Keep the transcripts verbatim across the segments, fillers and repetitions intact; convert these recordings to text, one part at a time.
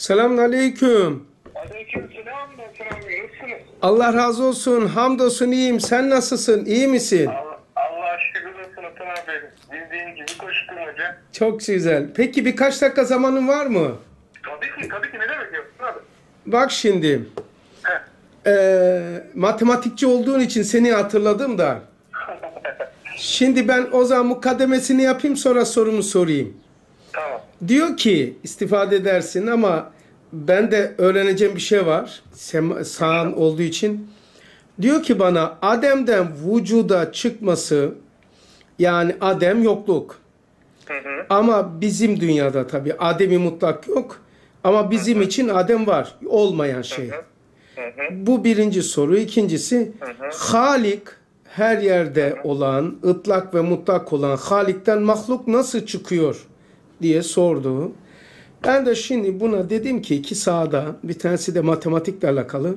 Selamünaleyküm. Aleykümselam. Allah razı olsun. Hamdolsun iyiyim. Sen nasılsın? İyi misin? Allah, Allah şükür olsun Hasan abi. Bildiğin gibi koştum hocam. Çok güzel. Peki birkaç dakika zamanın var mı? Tabii ki. Tabii ki. Ne demek yapıyorsun abi? Bak şimdi. Ee, matematikçi olduğun için seni hatırladım da. Şimdi ben o zaman mukaddemesini yapayım, sonra sorumu sorayım. Tamam. Diyor ki istifade edersin ama ben de öğreneceğim bir şey var. Sema, sağan olduğu için. Diyor ki bana Adem'den vücuda çıkması, yani Adem yokluk. Hı hı. Ama bizim dünyada tabii Adem'i mutlak yok. Ama bizim hı hı. için Adem var. Olmayan şey. Hı hı. Hı hı. Bu birinci soru. İkincisi hı hı. Halik, her yerde hı hı. olan, ıtlak ve mutlak olan Halik'ten mahluk nasıl çıkıyor diye sordu. Ben de şimdi buna dedim ki iki sahada, bir tanesi de matematikle alakalı.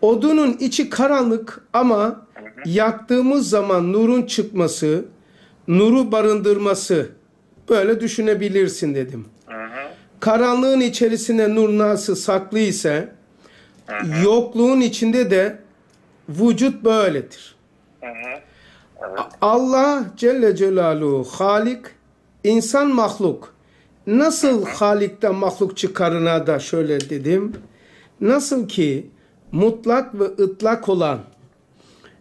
Odunun içi karanlık ama hı hı. yaktığımız zaman nurun çıkması, nuru barındırması, böyle düşünebilirsin dedim. Hı hı. Karanlığın içerisinde nur nasıl saklı ise, hı hı. yokluğun içinde de vücut böyledir. Hı hı. Evet. Allah Celle Celaluhu Halik, insan mahluk. Nasıl hı hı. Halik'ten mahluk çıkarına da şöyle dedim. Nasıl ki mutlak ve ıtlak olan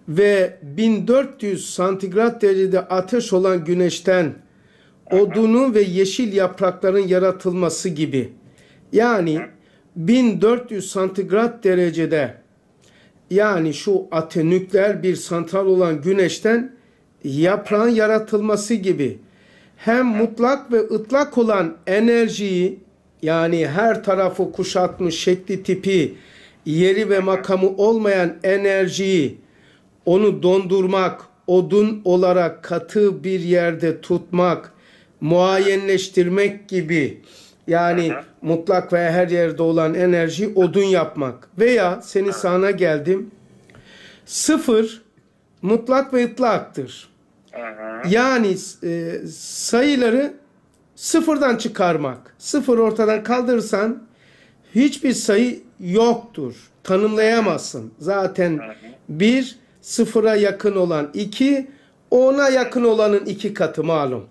ve bin dört yüz santigrat derecede ateş olan güneşten hı hı. odunu ve yeşil yaprakların yaratılması gibi. Yani hı hı. bin dört yüz santigrat derecede, yani şu atenükler bir santral olan güneşten yaprağın yaratılması gibi, hem mutlak ve ıtlak olan enerjiyi, yani her tarafı kuşatmış, şekli tipi, yeri ve makamı olmayan enerjiyi, onu dondurmak, odun olarak katı bir yerde tutmak, muayenleştirmek gibi. Yani hı hı. mutlak ve her yerde olan enerji odun yapmak. Veya senin sahana geldim. Sıfır mutlak ve ıtlaktır. Hı hı. Yani e, sayıları sıfırdan çıkarmak. Sıfır ortadan kaldırırsan hiçbir sayı yoktur. Tanımlayamazsın. Zaten hı hı. bir sıfıra yakın olan iki, ona yakın olanın iki katı malum.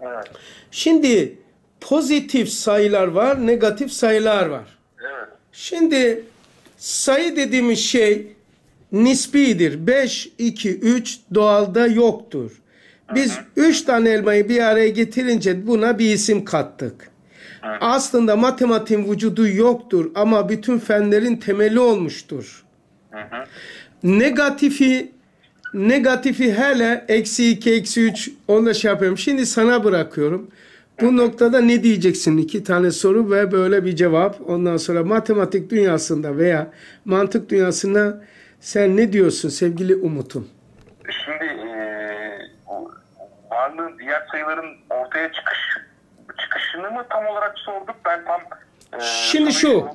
Hı hı. Şimdi pozitif sayılar var, negatif sayılar var. Evet. Şimdi sayı dediğimiz şey nisbidir. beş, iki, üç doğalda yoktur. Biz Aha. üç tane elmayı bir araya getirince buna bir isim kattık. Aha. Aslında matematiğin vücudu yoktur ama bütün fenlerin temeli olmuştur. Aha. Negatifi, negatifi hele eksi iki, eksi üç onunla şey yapıyorum. Şimdi sana bırakıyorum. Bu noktada ne diyeceksin? İki tane soru ve böyle bir cevap. Ondan sonra matematik dünyasında veya mantık dünyasında sen ne diyorsun sevgili Umut'um? Şimdi ee, varlığın diğer sayıların ortaya çıkış çıkışını mı tam olarak sorduk? Ben tam ee, şimdi şu ama.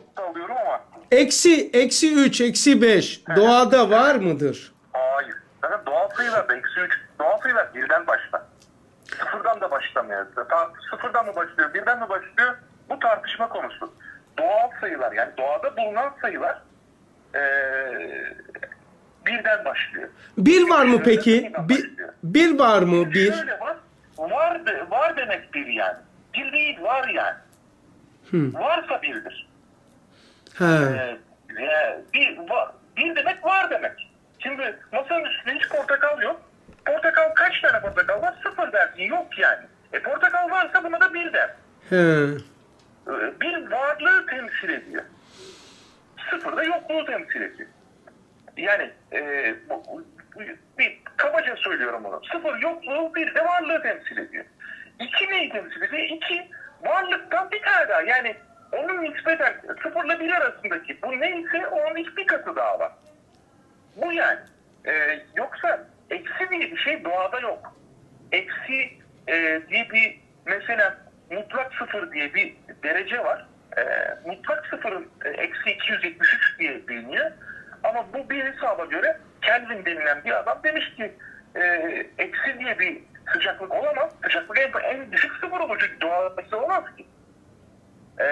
eksi, eksi üç, eksi beş evet. doğada var evet. mıdır? Hayır. Zaten doğal sayılar da eksi üç. Doğal sayılar birden başlar. Sıfırdan da başlamıyor. Sıfırdan mı başlıyor, birden mi başlıyor? Bu tartışma konusu. Doğal sayılar, yani doğada bulunan sayılar ee, birden başlıyor. Bir var mı peki? Bir, bir var mı? Bir. Şöyle var. Var, de, var demek bir yani. Bir değil, var yani. Hmm. Varsa birdir. Ha. Ee, bir, var, bir demek var demek. Şimdi masanın üstünde hiç portakal yok. Portakal, kaç tane portakal var? Sıfır dersin, yok yani. E portakal varsa buna da bir der. He. Bir varlığı temsil ediyor. Sıfır da yokluğu temsil ediyor. Yani e, bu, bir kabaca söylüyorum bunu. Sıfır yokluğu, bir de varlığı temsil ediyor. İki neyi temsil ediyor? İki varlıktan bir tane daha. Yani onun nispeten sıfırla bir arasındaki bu neyse onun hiçbir katı daha var. Bu yani. E, yoksa eksi bir şey doğada yok. Eksi e, diye bir mesela mutlak sıfır diye bir derece var. E, mutlak sıfırın e, eksi iki yüz yetmiş üç diye biliniyor. Ama bu bir hesaba göre Kelvin denilen bir adam demiş ki e, eksi diye bir sıcaklık olamaz. Sıcaklık en, en düşük sıfır olur çünkü doğada olamaz ki. E,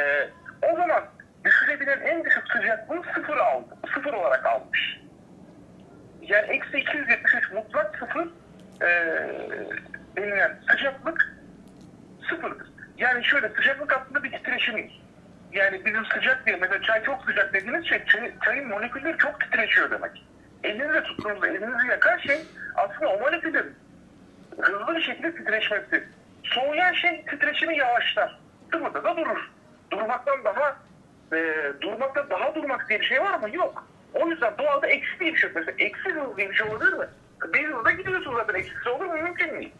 o O zaman düşürebilen en düşük sıcaklığı sıfır aldı. Sıfır olarak almış. Yani eksi iki yüz yetmiş üç mutlak sıfır e, denilen sıcaklık sıfırdır. Yani şöyle, sıcaklık aslında bir titreşimiz. Yani bizim sıcak diye, mesela çay çok sıcak dediğiniz şey, çay, çayın molekülleri çok titreşiyor demek. Elinizle tuttuğunuzda elinizi yakar şey aslında o molekülün hızlı bir şekilde titreşmesi. Soğuyan şey titreşimi yavaşlar. Durmada da durur. Durmaktan daha e, durmakta daha durmak diye bir şey var mı? Yok. O yüzden doğada eksi diye bir şey yok. Mesela eksi hız diye bir şey olabilir mi? Bir hızda gidiyorsun zaten, eksisi olur mu? Mümkün değil.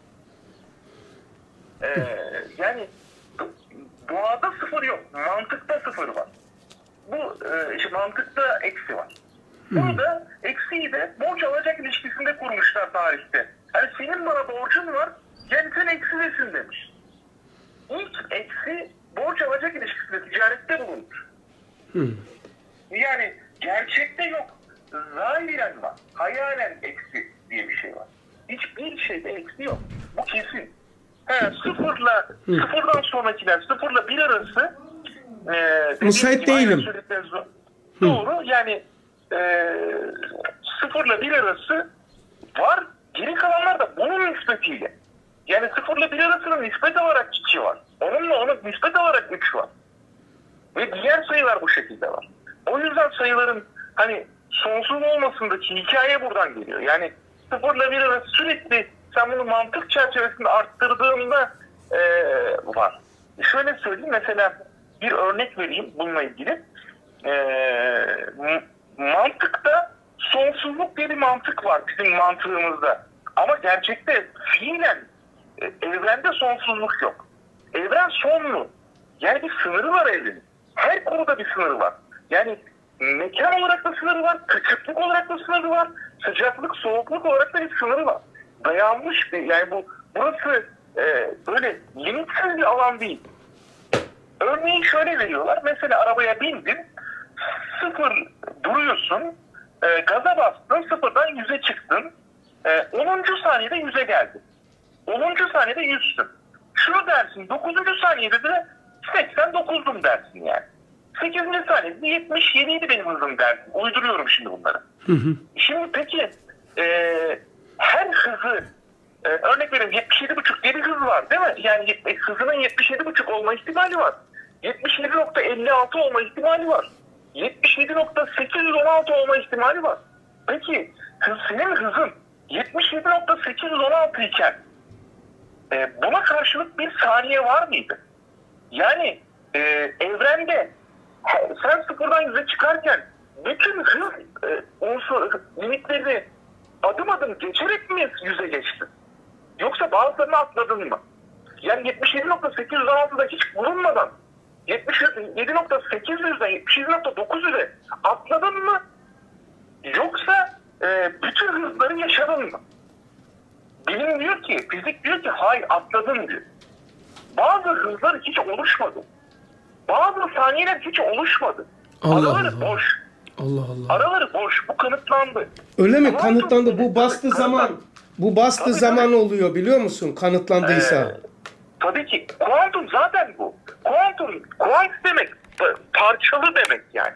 Ee, yani doğada sıfır yok. Mantıkta sıfır var. Bu e, işte mantıkta eksi var. Burada eksiyi de borç alacak ilişkisinde kurmuşlar tarihte. Yani senin bana borcun var, yani sen eksidesin demiş. İlk eksi borç alacak ilişkisinde ticarette bulunur. Hmm. Yani gerçekte yok. Zahiren var. Hayalen eksi diye bir şey var. Hiçbir şeyde eksi yok. Bu kesin. He, sıfırla, hmm. sıfırdan sonrakiler, sıfırla bir arası e, müsait değilim. Doğru. Hmm. Yani E, sıfırla bir arası var. Geri kalanlar da bunun nispetiyle. Yani sıfırla bir arasının nispet olarak iki var. Onunla onun nispet olarak üç var. Ve diğer sayılar bu şekilde var. O yüzden sayıların hani sonsuz olmasındaki hikaye buradan geliyor. Yani sıfırla bir arası sürekli sen bunu mantık çerçevesinde arttırdığında e, var. Şöyle söyleyeyim, mesela bir örnek vereyim bununla ilgili. Eee Mantıkta sonsuzluk diye bir mantık var bizim mantığımızda. Ama gerçekte fiilen evrende sonsuzluk yok. Evren sonlu. Yani bir sınırı var evrenin. Her konuda bir sınırı var. Yani mekan olarak da sınırı var, küçüklük olarak da sınırı var, sıcaklık, soğukluk olarak da bir sınırı var. Dayanmış bir, yani bu burası e, böyle limitsiz bir alan değil. Örneğin şöyle veriyorlar. Mesela arabaya bindim. Sıfır duruyorsun, e, gaza bastın, sıfırdan yüze çıktın, e, onuncu saniyede yüze geldin, onuncu saniyede yüzsün. Şunu dersin, dokuzuncu saniyede de seksen dokuzdum dersin yani. sekizinci saniyede yetmiş yediydi benim hızım dersin. Uyduruyorum şimdi bunları. Hı hı. Şimdi peki, e, her hızı, e, örnek vereyim yetmiş yedi buçuk diye bir hız var değil mi? Yani e, hızının yetmiş yedi buçuk olma ihtimali var. yetmiş yedi nokta elli altı olma ihtimali var. yetmiş yedi nokta sekiz yüz on altı olma ihtimali var. Peki hız, senin hızın yetmiş yedi nokta sekiz yüz on altı iken e, buna karşılık bir saniye var mıydı? Yani e, evrende sen sıfırdan yüze çıkarken bütün hız e, unsur, limitleri adım adım geçerek mi yüze geçtin? Yoksa bazılarını atladın mı? Yani yetmiş yedi nokta sekiz yüz on altıda hiç bulunmadan yetmiş yedi nokta sekiz yüzden yetmiş yedi nokta dokuz yüze atladın mı? Yoksa e, bütün hızları yaşadın mı? Bilim diyor ki, fizik diyor ki hayır atladın diyor. Bazı hızlar hiç oluşmadı. Bazı saniyeler hiç oluşmadı. Allah Araları Allah. boş. Allah Allah. Araları boş. Bu kanıtlandı. Öyle mi? Kanıtlandı. kanıtlandı. Bu bastığı zaman bu bastığı tabii zaman tabii. oluyor biliyor musun? Kanıtlandıysa. Ee, Tabii ki. Kuantum zaten bu. Kuantum, kuant demek parçalı demek yani.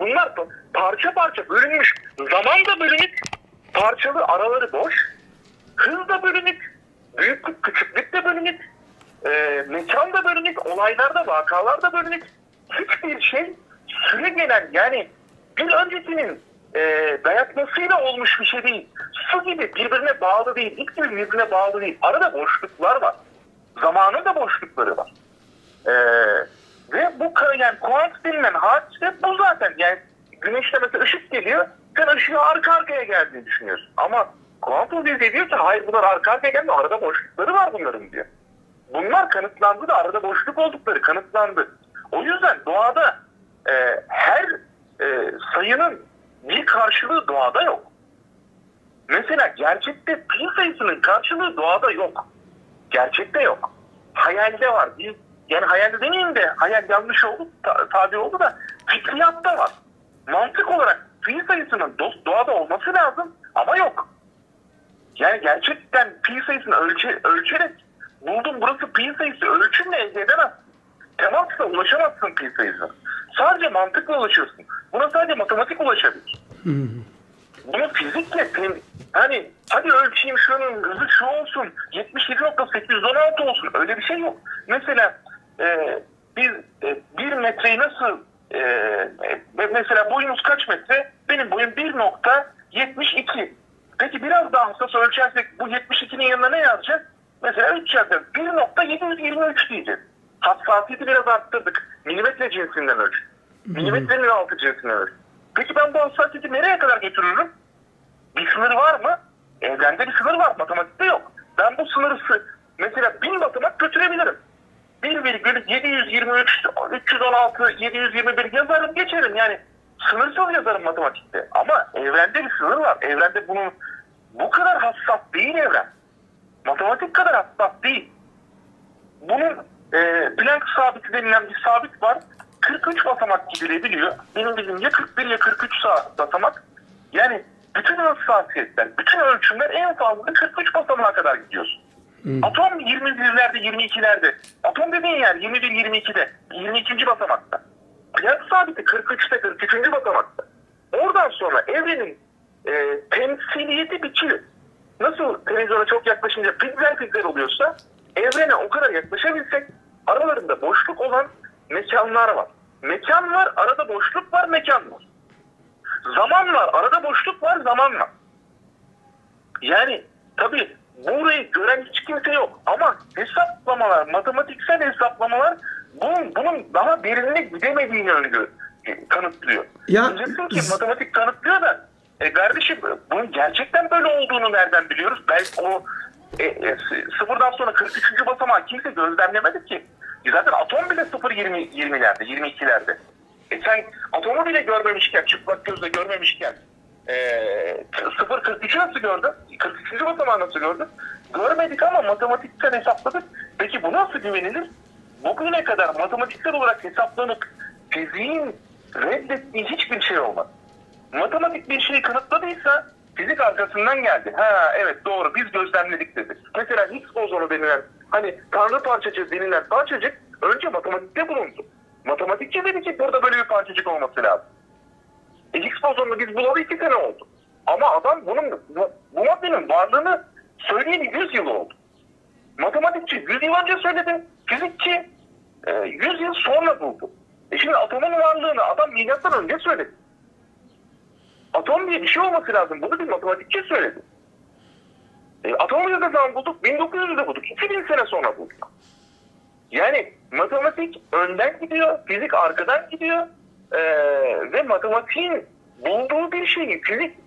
Bunlar parça parça bölünmüş. Zaman da bölünüp parçalı, araları boş. Hız da bölünüp, büyüklük, küçüklük de bölünüp, e, mekan da bölünüp, olaylar da, vakalar da bölünüp. Hiçbir şey süre gelen, yani bir öncesinin e, dayatmasıyla olmuş bir şey değil. Su gibi birbirine bağlı değil, ip gibi birbirine bağlı değil. Arada boşluklar var. Zamanın da boşlukları var. Ee, ve bu yani kuant denilen hadise bu zaten. Yani güneşte mesela ışık geliyor, sen ışığı arka arkaya geldiğini düşünüyorsun. Ama kuantum diye diyor ki hayır bunlar arka arkaya gelmiyor, arada boşlukları var bunların diyor. Bunlar kanıtlandı da arada boşluk oldukları kanıtlandı. O yüzden doğada e, her e, sayının bir karşılığı doğada yok. Mesela gerçekte pi sayısının karşılığı doğada yok. Gerçekte yok. Hayalde var. Biz, yani hayalde demeyeyim de hayal yanlış oldu, ta, tabi oldu da fikriyatta var. Mantık olarak pi sayısının doğada olması lazım ama yok. Yani gerçekten pi sayısını ölçe, ölçerek buldum burası pi sayısı ölçümle elde edemez. temasla ulaşamazsın pi sayısına. Sadece mantıkla ulaşıyorsun. Buna sadece matematik ulaşabilir. Bunu fizikle, hani hadi ölçeyim şunun hızı şu olsun, yetmiş yedi nokta sekiz yüz on altı olsun, öyle bir şey yok. Mesela e, bir, e, bir metreyi nasıl, e, mesela boyunuz kaç metre? Benim boyum bir nokta yetmiş iki. Peki biraz daha hassas ölçersek bu yetmiş ikinin yanına ne yazacağız? Mesela üç yazacağız. bir nokta yedi yüz yirmi üç diyeceğiz. Hassasiyeti biraz arttırdık. Milimetre cinsinden ölç. Milimetrenin altı cinsinden ölç. Peki ben bu hassasiyeti nereye kadar getiririm? Bir sınır var mı? Evrende bir sınır var. Matematikte yok. Ben bu sınırı mesela bin basamak götürebilirim. bir virgül yedi yüz yirmi üç, üç yüz on altı, yedi yüz yirmi bir yazarım geçerim. Yani sınırsız yazarım matematikte. Ama evrende bir sınır var. Evrende bunun bu kadar hassas değil evren. Matematik kadar hassas değil. Bunun e, Plank sabiti denilen bir sabit var. kırk üç basamak gidilebiliyor. Benim bilimce kırk bir ile kırk üç basamak. Yani bütün hassasiyetler, bütün ölçümler en fazla kırk üç basamağa kadar gidiyorsun. Hmm. Atom yirmi birlerde, yirmi ikilerde. Atom dediğin yer yirmi bir, yirmi ikide. yirmi ikinci basamakta. Plank sabiti kırk üçte, kırk üçüncü basamakta. Oradan sonra evrenin e, temsiliyeti bitiyor. Nasıl televizyona çok yaklaşınca piksel piksel oluyorsa, evrene o kadar yaklaşabilsek aralarında boşluk olan mekanlar var. Mekan var, arada boşluk var, mekan var. Zaman var, arada boşluk var, zaman var. Yani tabii burayı gören hiç kimse yok. Ama hesaplamalar, matematiksel hesaplamalar bunun, bunun daha derinine gidemediğini öngörüyor, kanıtlıyor. Ya, diyeceksin ki matematik kanıtlıyor da, e kardeşim bunun gerçekten böyle olduğunu nereden biliyoruz? Belki o e, e, sıfırdan sonra kırk üçüncü basamağı kimse gözlemlemedi ki. Zaten atom bile sıfır yirmilerde, yirmi ikilerde. E sen atomu bile görmemişken, çıplak gözle görmemişken e, sıfır kırk üçü nasıl gördün? kırk üçüncü basamağı nasıl gördün? Görmedik ama matematikten hesapladık. Peki bu nasıl güvenilir? Bugüne kadar matematiksel olarak hesaplanıp fiziğin reddettiği hiçbir şey olmaz. Matematik bir şeyi kanıtladıysa fizik arkasından geldi. Ha evet doğru biz gözlemledik dedi. Mesela Higgs bozonu denilen, hani tanrı parçacığı denilen parçacık önce matematikte bulundu. Matematikçi dedi ki burada böyle bir parçacık olması lazım. E, Higgs bozonunu biz bulalı iki sene oldu. Ama adam bunun, bu, bu maddenin varlığını söyleyeli yüz yıl oldu. Matematikçi yüz yıl önce söyledi. Fizikçi e, yüz yıl sonra buldu. E şimdi atomun varlığını adam milyardan önce söyledi. Atom diye bir şey olması lazım. Bunu bir matematikçi söyledi. E, atomu ne zaman bulduk? bin dokuz yüzde bulduk. iki bin sene sonra bulduk. Yani matematik önden gidiyor, fizik arkadan gidiyor e, ve matematiğin bulduğu bir şeyi fizik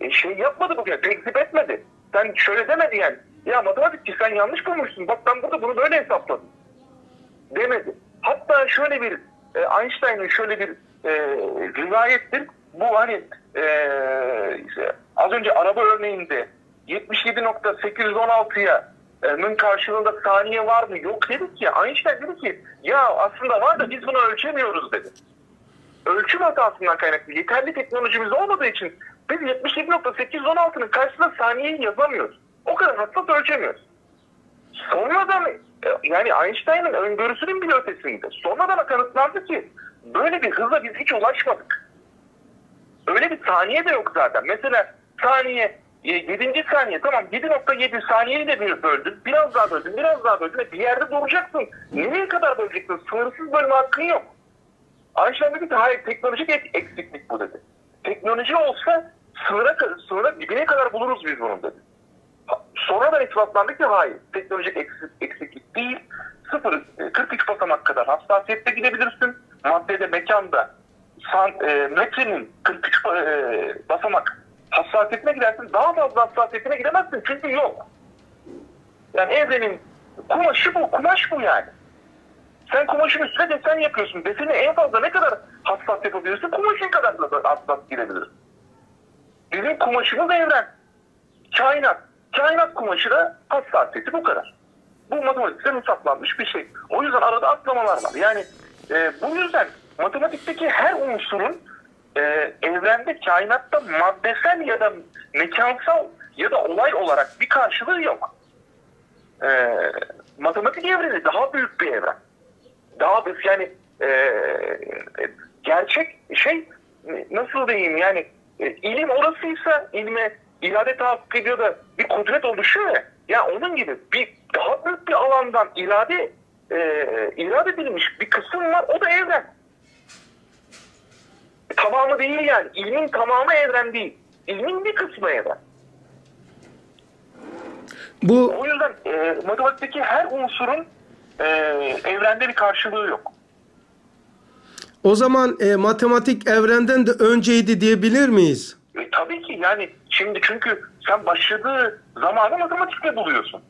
e, şey yapmadı bugün, tekzip etmedi. Sen şöyle demedi yani, ya matematikçi sen yanlış bulmuşsun, bak ben burada bunu böyle hesapladım demedi. Hatta şöyle bir, e, Einstein'ın şöyle bir e, rivayettir. Bu hani e, işte, az önce araba örneğinde yetmiş yedi nokta sekiz yüz on altı'nın karşılığında saniye var mı? Yok dedik ya. Einstein dedi ki ya aslında var da biz bunu ölçemiyoruz dedi. Ölçüm hatasından kaynaklı. Yeterli teknolojimiz olmadığı için biz yetmiş yedi nokta sekiz yüz on altı'nın karşısında saniyeyi yazamıyoruz. O kadar hassas ölçemiyoruz. Sonradan yani Einstein'ın öngörüsünün bile ötesinde. Sonradan kanıtlandı ki böyle bir hıza biz hiç ulaşmadık. Öyle bir saniye de yok zaten. Mesela saniye yedinci saniye tamam yedi nokta yedi saniyeyi de bir böldün. Biraz daha böldün, biraz daha böldün. Bir yerde duracaksın. Nereye kadar böleceksin? Sınırsız bölme hakkın yok. Einstein dedi ki hayır teknolojik eksiklik bu dedi. Teknoloji olsa sınıra, sınıra dibine kadar buluruz biz bunu dedi. Sonradan ispatlandı ki hayır teknolojik eksiklik değil. sıfır kırk üç basamak kadar hassasiyette gidebilirsin. Maddede, mekanda san, e, metrenin kırk üç e, basamak hassasiyetine gidersin, daha fazla hassasiyetine gidemezsin çünkü yok. Yani evrenin kumaşı bu, kumaş bu yani. Sen kumaşın üstüne desen yapıyorsun, deseni en fazla ne kadar hassas yapabilirsin, kumaşın kadar da hassas gidebilirsin. Bizim kumaşımız evren, kainat, kainat kumaşı da hassasiyeti bu kadar. Bu matematikten hesaplanmış bir şey. O yüzden arada atlamalar var. Yani e, bu yüzden matematikteki her unsurun Ee, evrende, kainatta maddesel ya da mekansal ya da olay olarak bir karşılığı yok. Ee, matematik evreni daha büyük bir evren. daha büyük yani e, gerçek şey nasıl diyeyim yani e, ilim orasıysa ilme irade tahakkuk ediyor da bir kudret oluşuyor ya, ya onun gibi bir daha büyük bir alandan irade e, irade edilmiş bir kısım var, o da evren. Tamamı değil yani. İlmin tamamı evren değil. İlmin bir kısmı evren. Bu... O yüzden e, matematikteki her unsurun e, evrende bir karşılığı yok. O zaman e, matematik evrenden de önceydi diyebilir miyiz? E, tabii ki yani. Şimdi çünkü sen başladığı zamanı matematikle buluyorsun.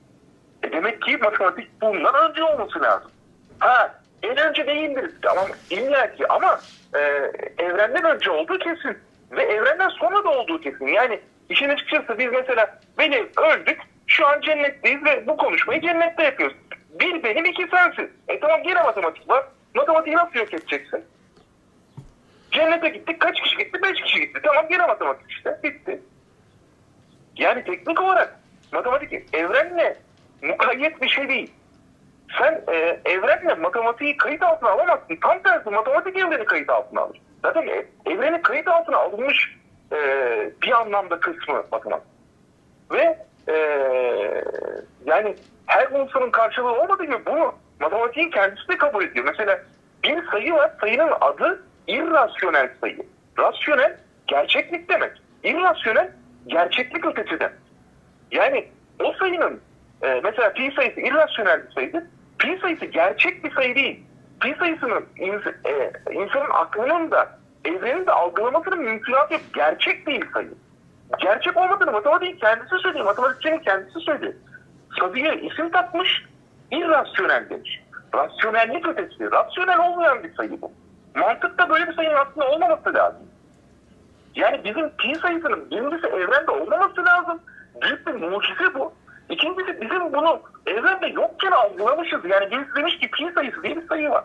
E, demek ki matematik bundan önce olması lazım. Ha, en önce değildir. Tamam, illa ki ama Ee, evrenden önce olduğu kesin ve evrenden sonra da olduğu kesin. Yani işin açıkçası biz mesela benim öldük, şu an cennetteyiz ve bu konuşmayı cennette yapıyoruz. Bir benim, iki sensin. E tamam, gene matematik var. Matematiği nasıl yok edeceksin? Cennete gittik, kaç kişi gitti? Beş kişi gitti. Tamam, gene matematik işte. Bitti. Yani teknik olarak matematik evrenle mukayyet bir şey değil. Sen e, evrenle matematiği kayıt altına alamazsın. Tam tersi matematik evreni kayıt altına alır. Zaten ev, evrenin kayıt altına alınmış e, bir anlamda kısmı matematik. Ve e, yani her unsurun karşılığı olmadığı gibi bunu matematiğin kendisi de kabul ediyor. Mesela bir sayı var, sayının adı irrasyonel sayı. Rasyonel gerçeklik demek. İrrasyonel gerçeklik ötesi demek. Yani o sayının e, mesela pi sayısı irrasyonel bir sayıdır. Pi sayısı gerçek bir sayı değil. Pi sayısının ins- e, insanın aklının da evrenin de algılamasının mümkünatı yok. Gerçek değil sayı. Gerçek olmadığını matematiğin kendisi söylüyor. Matematikçinin kendisi söylüyor. Sayıya isim takmış, irrasyonel demiş. Rasyonellik ötesi. Rasyonel olmayan bir sayı bu. Mantıkta böyle bir sayının aslında olmaması lazım. Yani bizim pi sayısının birincisi evrende olmaması lazım. Büyük bir mucize bu. İkincisi bizim bunu evrende yokken algılamışız. Yani birisi demiş ki pi sayısı diye bir sayı var.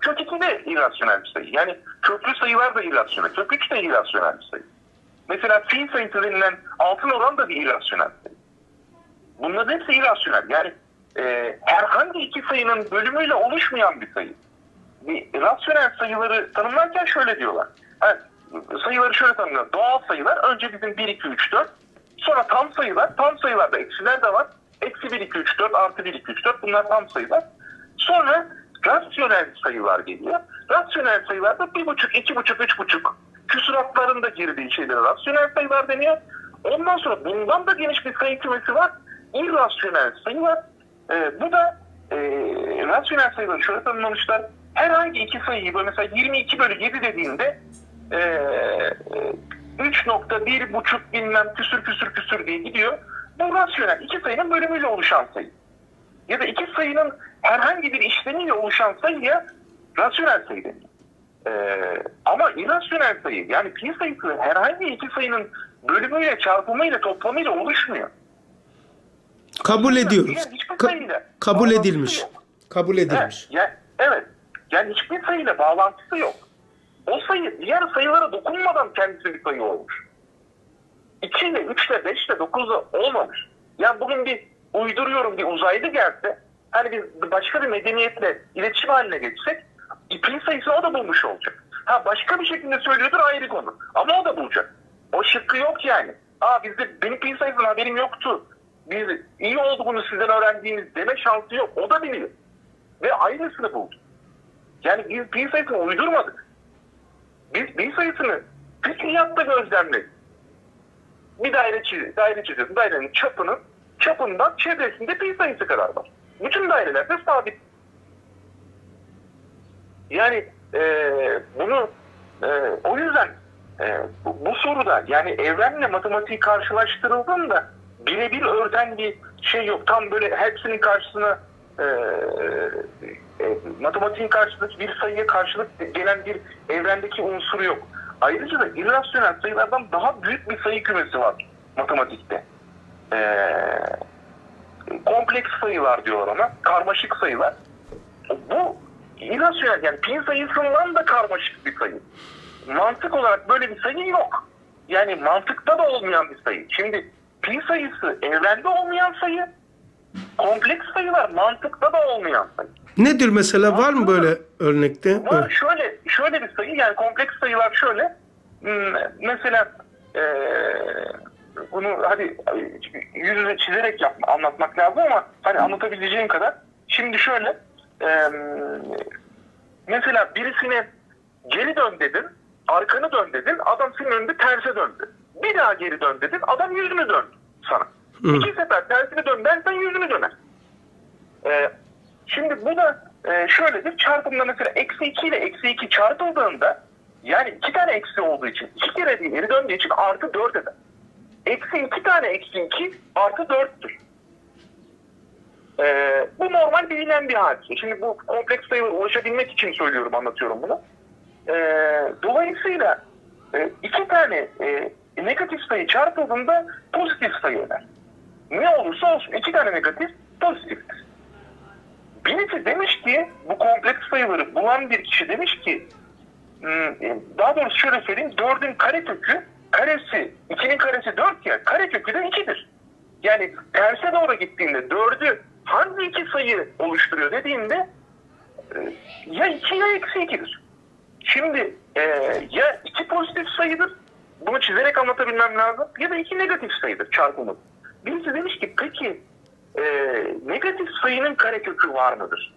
Kök iki de irrasyonel bir sayı. Yani köklü sayılar da irrasyonel. Kök üç de irrasyonel bir sayı. Mesela pi sayısı denilen altın oran da bir irrasyonel sayı. Bunların hepsi irrasyonel. Yani e, herhangi iki sayının bölümüyle oluşmayan bir sayı. Bir, rasyonel sayıları tanımlarken şöyle diyorlar. Yani, sayıları şöyle tanımlıyor. Doğal sayılar önce bizim bir, iki, üç, dört. Sonra tam sayılar, tam sayılarda eksiler de var. Eksi bir, iki, üç, dört, artı bir, iki, üç, dört bunlar tam sayılar. Sonra rasyonel sayılar geliyor. Rasyonel sayılarda bir buçuk, iki buçuk, üç buçuk küsuratlarında girdiği şeylere rasyonel sayılar deniyor. Ondan sonra bundan da geniş bir sayı kümesi var. İrrasyonel sayı var. Ee, bu da e, rasyonel sayıları şöyle tanımlamışlar. Herhangi iki sayıyı böyle mesela yirmi iki bölü yedi dediğinde eee üç nokta bir buçuk bilmem küsür küsür küsür diye gidiyor. Bu rasyonel iki sayının bölümüyle oluşan sayı. Ya da iki sayının herhangi bir işlemiyle oluşan sayıya rasyonel sayı deniyor. Ee, ama irrasyonel sayı yani pi sayısı herhangi iki sayının bölümüyle, çarpımıyla, toplamıyla oluşmuyor. Kabul ediyoruz. Ka- kabul edilmiş. Yok. Kabul edilmiş. Evet. Yani, evet. Yani hiçbir sayıyla bağlantısı yok. O sayı diğer sayılara dokunmadan kendisi bir sayı olmuş. iki ile, üç ile, beş ile, dokuz ile olmamış. Yani bugün bir uyduruyorum bir uzaylı gelse, hani biz başka bir medeniyetle iletişim haline geçsek, pi sayısını o da bulmuş olacak. Ha başka bir şekilde söylüyordur, ayrı konu. Ama o da bulacak. O şıkkı yok yani. Aa bizde benim pi sayısından haberim yoktu. Biz iyi oldu bunu sizden öğrendiğimiz deme şansı yok. O da biliyor. Ve aynısını buldu. Yani biz pi sayısını uydurmadık. Biz pi sayısını fiziyatta gözlemledik. Bir daire çiziyorsun, daire çiziyorsun. Dairenin çapının, çapından çevresinde pi sayısı kadar var. Bütün dairelerde sabit. Yani e, bunu e, o yüzden e, bu, bu soruda yani evrenle matematiği karşılaştırıldığında birebir örten bir şey yok. Tam böyle hepsinin karşısına e, E, matematiğin karşılık bir sayıya karşılık gelen bir evrendeki unsuru yok. Ayrıca da irrasyonel sayılardan daha büyük bir sayı kümesi var matematikte. E, kompleks sayılar diyorlar ona. Karmaşık sayılar. Bu irrasyonel yani pi sayısından da karmaşık bir sayı. Mantık olarak böyle bir sayı yok. Yani mantıkta da olmayan bir sayı. Şimdi pi sayısı evrende olmayan sayı, kompleks sayılar mantıkta da olmayan sayı. Nedir mesela? Aslında var mı böyle örnekte? Var, evet. Şöyle şöyle bir sayı, yani kompleks sayılar şöyle. Mesela e, bunu hadi yüzüne çizerek yapma, anlatmak lazım ama hani anlatabileceğim kadar. Şimdi şöyle e, mesela birisine geri dön dedin, arkanı dön dedin, adam senin önünde terse döndü. Bir daha geri dön dedin, adam yüzünü döndü sana. Hı. İki sefer tersini dön dersen yüzünü döner. E, şimdi bu da e, şöyledir, çarpımda mesela eksi iki ile eksi iki çarpıldığında, yani iki tane eksi olduğu için, iki kere geri döndüğü için artı dört eder. Eksi iki tane eksi iki artı dörttür. Ee, bu normal bilinen bir hadise. Şimdi bu kompleks sayılara ulaşabilmek için söylüyorum, anlatıyorum bunu. Ee, dolayısıyla e, iki tane e, negatif sayı çarpıldığında pozitif sayı öder. Ne olursa olsun iki tane negatif pozitiftir. Birisi demiş ki, bu kompleks sayıları bulan bir kişi demiş ki, daha doğrusu şöyle söyleyeyim, dördün karekökü, karesi, ikinin karesi dört ya, karekökü de ikidir. Yani terse doğru gittiğinde dördü hangi iki sayı oluşturuyor dediğinde ya iki ya eksi ikidir. Şimdi e, ya iki pozitif sayıdır, bunu çizerek anlatabilmem lazım, ya da iki negatif sayıdır çarpımı. Birisi demiş ki peki e, negatif sayının karekökü var mıdır?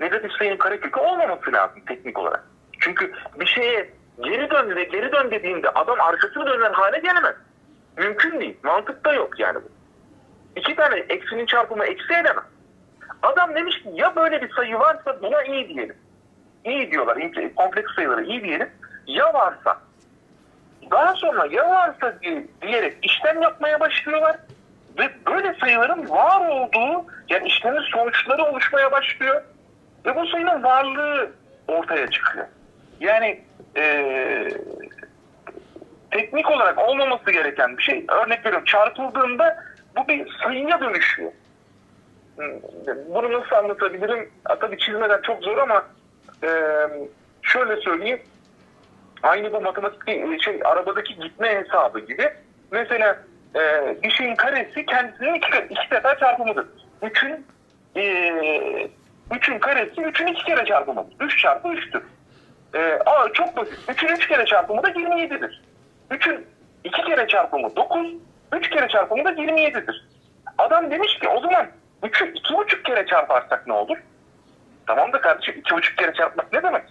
Negatif sayının karekökü olmaması lazım teknik olarak. Çünkü bir şeye geri dön ve geri dön dediğinde adam arkasını dönen hale gelemez. Mümkün değil. Mantıkta yok yani bu. İki tane eksinin çarpımı eksi edemez. Adam demiş ki ya böyle bir sayı varsa buna iyi diyelim. İyi diyorlar. Kompleks sayıları iyi diyelim. Ya varsa. Daha sonra ya varsa diyerek işlem yapmaya başlıyorlar. Ve böyle sayıların var olduğu, yani işlemin sonuçları oluşmaya başlıyor. Ve bu sayının varlığı ortaya çıkıyor. Yani e, teknik olarak olmaması gereken bir şey, örnek veriyorum, çarpıldığında bu bir sayıya dönüşüyor. Bunu nasıl anlatabilirim? Tabii çizmeden çok zor ama e, şöyle söyleyeyim, aynı bu matematik şey, arabadaki gitme hesabı gibi. Mesela e, bir şeyin karesi kendisinin iki, iki sefer çarpımıdır. Üçün e, üçün karesi üçün iki kere çarpımıdır. Üç çarpı üçtür. Ee, aa, çok basit. üçün üç kere çarpımı da yirmi yedidir. üçün iki kere çarpımı dokuz, üç kere çarpımı da yirmi yedidir. Adam demiş ki o zaman üçü iki buçuk kere çarparsak ne olur? Tamam da kardeşim, iki buçuk kere çarpmak ne demek?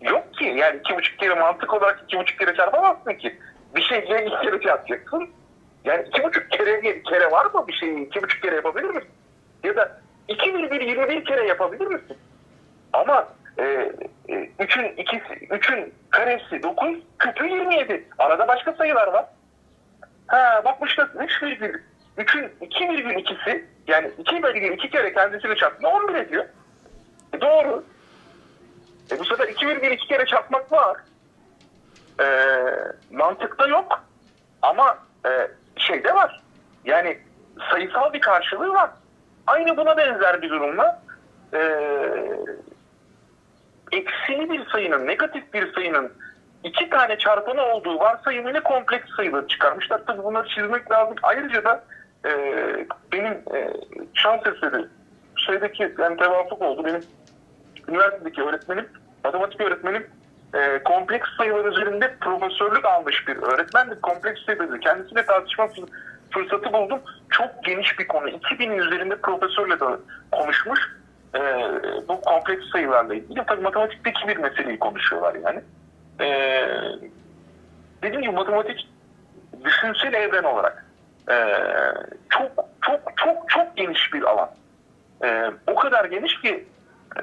Yok ki yani iki buçuk kere, mantık olarak iki buçuk kere çarpamazsın ki. Bir şeyle iki kere çarpacaksın. Yani iki buçuk kere diye bir kere var mı bir şeyi? iki buçuk kere yapabilir misin? Ya da iki virgül yirmi bir kere yapabilir misin? Ama Ee, üçün, ikisi, üçün karesi dokuz, kökü yirmi yedi. Arada başka sayılar var. Ha, bakmışlar üçün iki virgül ikisi, yani iki virgül iki kere kendisini çarpma on bir ediyor. E, doğru. E, bu sefer iki virgül iki kere çarpmak var. E, mantıkta yok. Ama e, şeyde var. Yani sayısal bir karşılığı var. Aynı buna benzer bir durumla eee eksili bir sayının, negatif bir sayının iki tane çarpanı olduğu varsayımıyla kompleks sayıları çıkarmışlar. Tabii bunları çizmek lazım. Ayrıca da e, benim e, şans eseri şeydeki, yani tevafuk oldu, benim üniversitedeki öğretmenim, matematik öğretmenim e, kompleks sayılar üzerinde profesörlük almış bir öğretmendi. Kompleks sayıları kendisiyle tartışma fırsatı buldum. Çok geniş bir konu. iki binin üzerinde profesörle de konuşmuş. Ee, bu kompleks sayılarla ilgili. Tabii matematikteki bir meseleyi konuşuyorlar yani. Ee, dediğim gibi matematik düşünsel evren olarak ee, çok çok çok çok geniş bir alan. Ee, o kadar geniş ki e,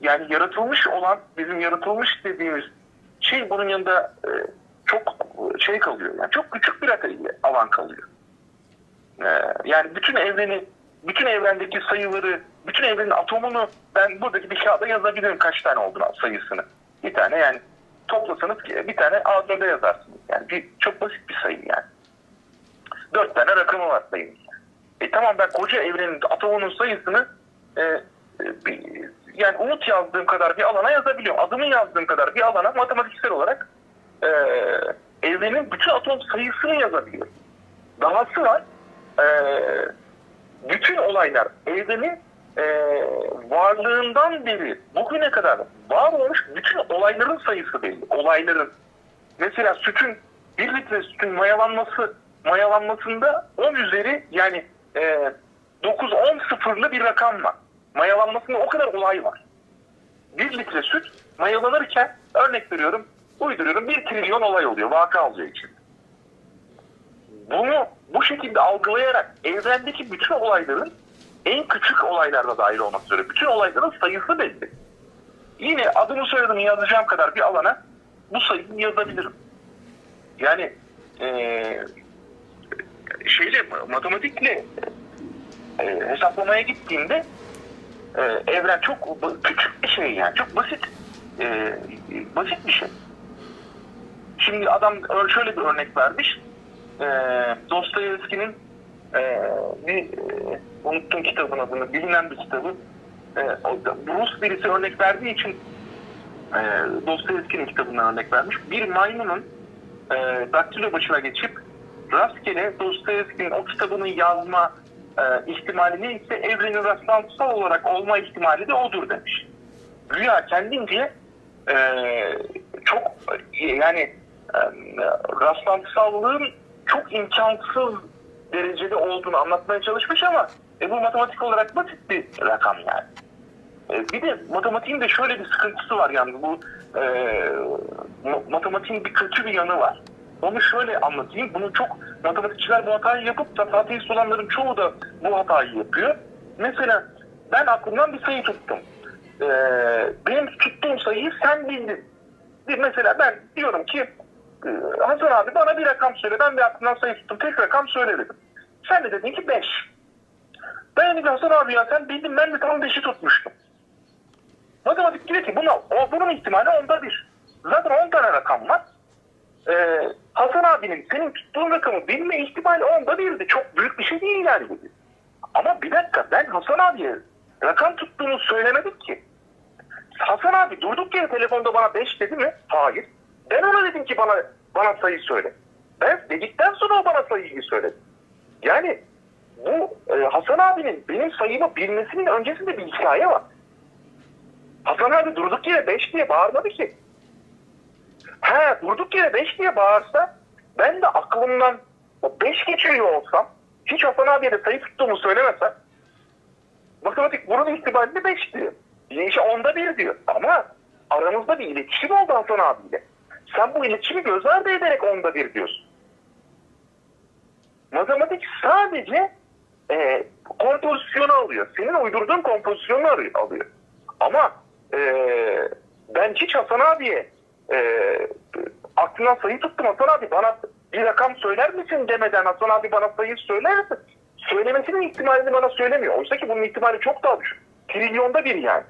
yani yaratılmış olan, bizim yaratılmış dediğimiz şey bunun yanında e, çok şey kalıyor. Yani çok küçük bir alan kalıyor. Ee, yani bütün evreni, bütün evrendeki sayıları, bütün evrenin atomunu ben buradaki bir kağıda yazabilirim, kaç tane olduğunu, sayısını. Bir tane, yani toplasanız bir tane A dört'e yazarsınız. Yani bir, çok basit bir sayı yani. Dört tane rakamı var sayının. E tamam, ben koca evrenin atomunun sayısını e, e, yani Umut yazdığım kadar bir alana yazabiliyorum. Adımı yazdığım kadar bir alana matematiksel olarak e, evrenin bütün atom sayısını yazabiliyorum. Dahası var. E, bütün olaylar evrenin e, varlığından beri bugüne kadar var olmuş bütün olayların sayısı belli. Olayların. Mesela sütün, bir litre sütün mayalanması, mayalanmasında on üzeri yani e, dokuz on sıfırlı bir rakam var. Mayalanmasında o kadar olay var. Bir litre süt mayalanırken, örnek veriyorum, uyduruyorum, bir trilyon olay oluyor, vaka oluyor içinde. Bunu bu şekilde algılayarak evrendeki bütün olayların, en küçük olaylarda dahil olmak üzere bütün olayların sayısı belli. Yine adımı soyadımı yazacağım kadar bir alana bu sayıyı yazabilirim. Yani ee, şeyle, matematikle e, hesaplamaya gittiğimde e, evren çok küçük bir şey, yani çok basit e, basit bir şey. Şimdi adam şöyle bir örnek vermiş. E, Dostoyevski'nin e, bir e, unuttum kitabın adını, bilinen bir kitabı. E, Rus birisi örnek verdiği için e, Dostoyevski'nin kitabından örnek vermiş. Bir maymunun e, daktilo başına geçip rastgele Dostoyevski'nin o kitabını yazma e, ihtimali neyse evrenin rastlantısal olarak olma ihtimali de odur demiş. Rüya kendince e, çok yani e, rastlantısallığın çok imkansız derecede olduğunu anlatmaya çalışmış ama e, bu matematik olarak basit bir rakam yani. E, bir de matematiğin de şöyle bir sıkıntısı var, yani bu e, matematiğin bir kötü bir yanı var. Onu şöyle anlatayım. Bunu çok matematikçiler bu hatayı yapıp da ateist olanların çoğu da bu hatayı yapıyor. Mesela ben aklımdan bir sayı tuttum. Ee, benim tuttuğum sayıyı sen bildin. Mesela ben diyorum ki Hasan abi bana bir rakam söyle. Ben bir aklımdan sayı tuttum. Tek rakam söyle dedim. Sen de dedin ki beş. Ben dedim Hasan abi ya sen bildin. Ben de tam beşi tutmuştum. Matematik diyor ki buna, bunun ihtimali onda bir. Zaten on tane rakam var. Ee, Hasan abinin senin tuttuğun rakamı bilme ihtimali onda birdi. Çok büyük bir şey değil yani. Dedi. Ama bir dakika, ben Hasan abiye rakam tuttuğunu söylemedik ki. Hasan abi durduk yere telefonda bana beş dedi mi? Hayır. Ben ona dedim ki bana bana sayı söyle. Ben dedikten sonra o bana sayıyı söyledi. Yani bu e, Hasan abinin benim sayımı bilmesinin öncesinde bir hikaye var. Hasan abi durduk yere beş diye bağırmadı ki. Ha, durduk yere beş diye bağırsa ben de aklımdan o beş geçiriyor olsam, hiç Hasan abiye de sayı tuttuğumu söylemesem, matematik bunun itibariyle beş diyor. İşte onda bir diyor. Ama aramızda bir iletişim oldu Hasan abiyle. Sen bu iletişimi göz ardı ederek onda bir diyorsun. Matematik sadece e, kompozisyonu alıyor. Senin uydurduğun kompozisyonu alıyor. Ama e, ben hiç Hasan abiye Ee, aklından sayı tuttum Hasan abi bana bir rakam söyler misin demeden Hasan abi bana sayı söyler misin? Söylemesinin ihtimalini bana söylemiyor. Oysa ki bunun ihtimali çok daha düşük. Trilyonda bir yani.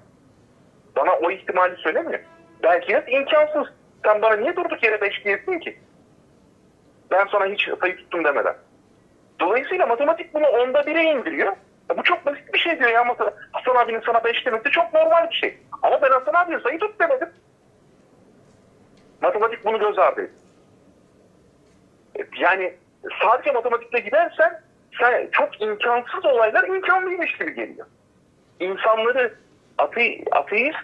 Bana o ihtimali söylemiyor. Belki de imkansız. Sen bana niye durduk yere beş diyesin ki? Ben sana hiç sayı tuttum demeden. Dolayısıyla matematik bunu onda bire indiriyor. Ya bu çok basit bir şey diyor ya. Hasan abinin sana beş demesi çok normal bir şey. Ama ben Hasan abiye sayı tut demedim. Matematik bunu göz ardı ediyor. Yani sadece matematikle gidersen sen, çok imkansız olaylar imkanlıymış gibi geliyor. İnsanları ate, ateist,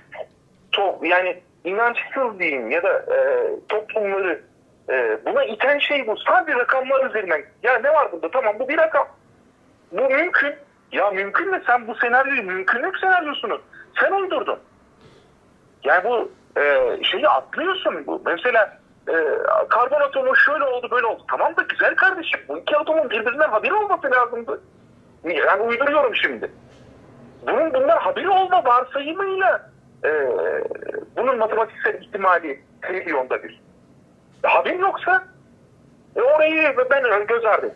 to, yani inançsız diyeyim ya da e, toplumları e, buna iten şey bu. Sadece rakamlar üzerinden. Ya ne var bunda? Tamam bu bir rakam. Bu mümkün. Ya mümkün mü? Sen bu senaryoyu, mümkünlük senaryosunu sen uydurdun. Yani bu Ee, şeyi atlıyorsun bu. Mesela e, karbon atomu şöyle oldu böyle oldu. Tamam da güzel kardeşim, bu iki atomun birbirinden haberi olması lazımdı. Yani uyduruyorum şimdi. Bunun bunlar haberi olma varsayımıyla e, bunun matematiksel ihtimali trilyonda bir. Haberin yoksa e, orayı ben göz ardı.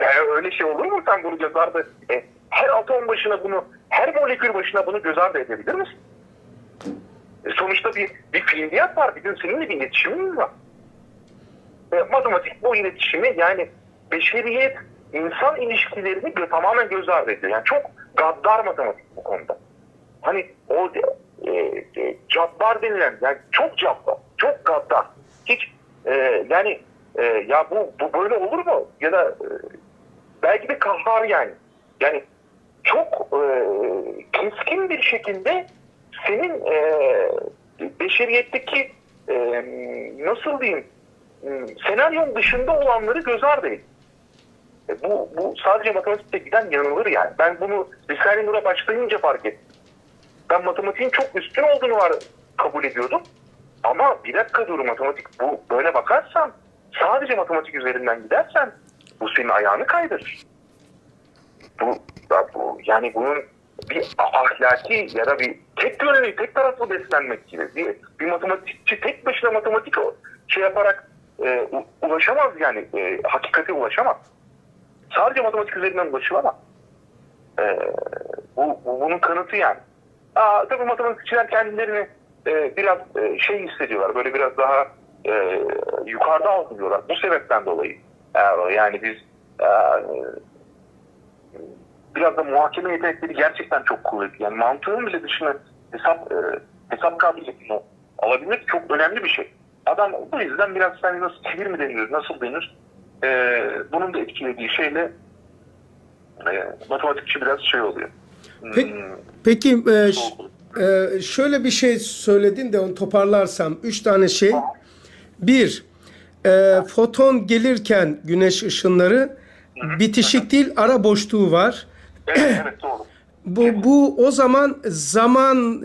E, öyle şey olur mu? Sen bunu göz ardı. E, her atom başına bunu, her molekül başına bunu göz ardı edebilir misin? Sonuçta bir, bir fiiliyat var, bir gün seninle bir iletişimimiz var. E, matematik bu iletişimi, yani beşeriyet, insan ilişkilerini tamamen göz ardı ediyor. Yani çok gaddar matematik bu konuda. Hani o e, e, cabbar denilen, yani çok cabbar, çok gaddar. Hiç e, yani e, ya bu, bu böyle olur mu? Ya da e, belki de kahhar yani. Yani çok e, keskin bir şekilde senin e, beşeriyetteki e, nasıl diyeyim senaryon dışında olanları göz ardı edin. E, bu, bu sadece matematikte giden yanılır yani. Ben bunu Risale-i Nur'a başlayınca fark ettim. Ben matematiğin çok üstün olduğunu var kabul ediyordum. Ama bir dakika dur, matematik bu böyle bakarsan, sadece matematik üzerinden gidersen bu senin ayağını kaydırır. Bu, bu yani bunun bir ahlaki ya da bir tek yönlü, tek taraflı beslenmek gibi değil mi? Bir matematikçi tek başına matematik şey yaparak e, ulaşamaz yani, e, hakikate ulaşamaz. Sadece matematik üzerinden ulaşılamaz. E, bu, bu bunun kanıtı yani. Aa, tabii matematikçiler kendilerini e, biraz e, şey hissediyorlar, böyle biraz daha e, yukarıda algılıyorlar. Bu sebepten dolayı yani biz e, biraz da muhakeme yetenekleri gerçekten çok kuvvetli. Yani mantığın bile dışına hesap e, hesap kabiliyetini alabilmek çok önemli bir şey. Adam bu yüzden biraz hani nasıl kibir mi denir, nasıl denir? E, bunun da etkilediği şeyle e, matematikçi biraz şey oluyor. Peki, peki e, şöyle bir şey söyledin de onu toparlarsam. Üç tane şey. Bir, e, foton gelirken güneş ışınları bitişik değil, ara boşluğu var. Evet, evet, doğru. bu, bu o zaman zaman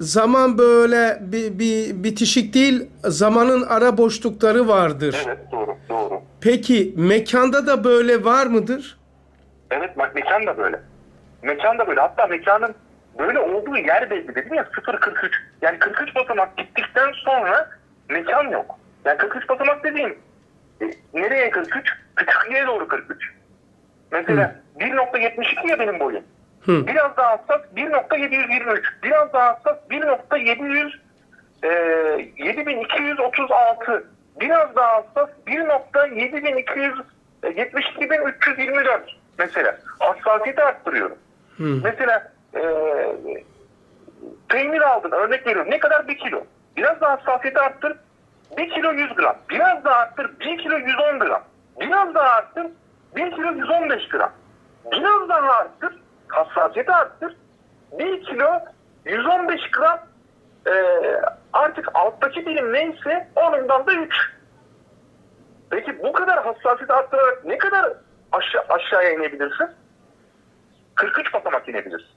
zaman böyle bir, bir bitişik değil, zamanın ara boşlukları vardır. Evet, doğru, doğru. Peki mekanda da böyle var mıdır? Evet, bak mekan da böyle. Mekan da böyle. Hatta mekanın böyle olduğu yer belli dedim ya, sıfır kırk üç. Yani kırk üç basamak gittikten sonra mekan yok. Yani kırk üç basamak dediğim e, nereye kırk üç? Küçüklüğe doğru kırk üç. Mesela bir nokta yetmiş iki ya benim boyum. Hı. Biraz daha hassas bir nokta yedi yüz yirmi üç. Biraz daha hassas bir nokta yedi yüz yedi bin iki yüz otuz altı. Biraz daha hassas bir nokta yedi bin iki yüz yetmiş iki bin üç yüz yirmi dört. Mesela hassasiyeti arttırıyorum. Hmm. Mesela e, peynir aldın, örnek veriyorum. Ne kadar? Bir kilo. Biraz daha hassasiyeti arttır. Bir kilo yüz gram. Biraz daha arttır. Bir kilo yüz on gram. Biraz daha arttır. Bir kilo yüz on beş gram. Biraz daha arttır. Hassasiyeti arttır. Bir kilo yüz on beş gram. E, artık alttaki birim neyse onundan da üç. Peki bu kadar hassasiyeti arttırarak ne kadar aşağı, aşağıya inebilirsin? kırk üç basamak inebilirsin.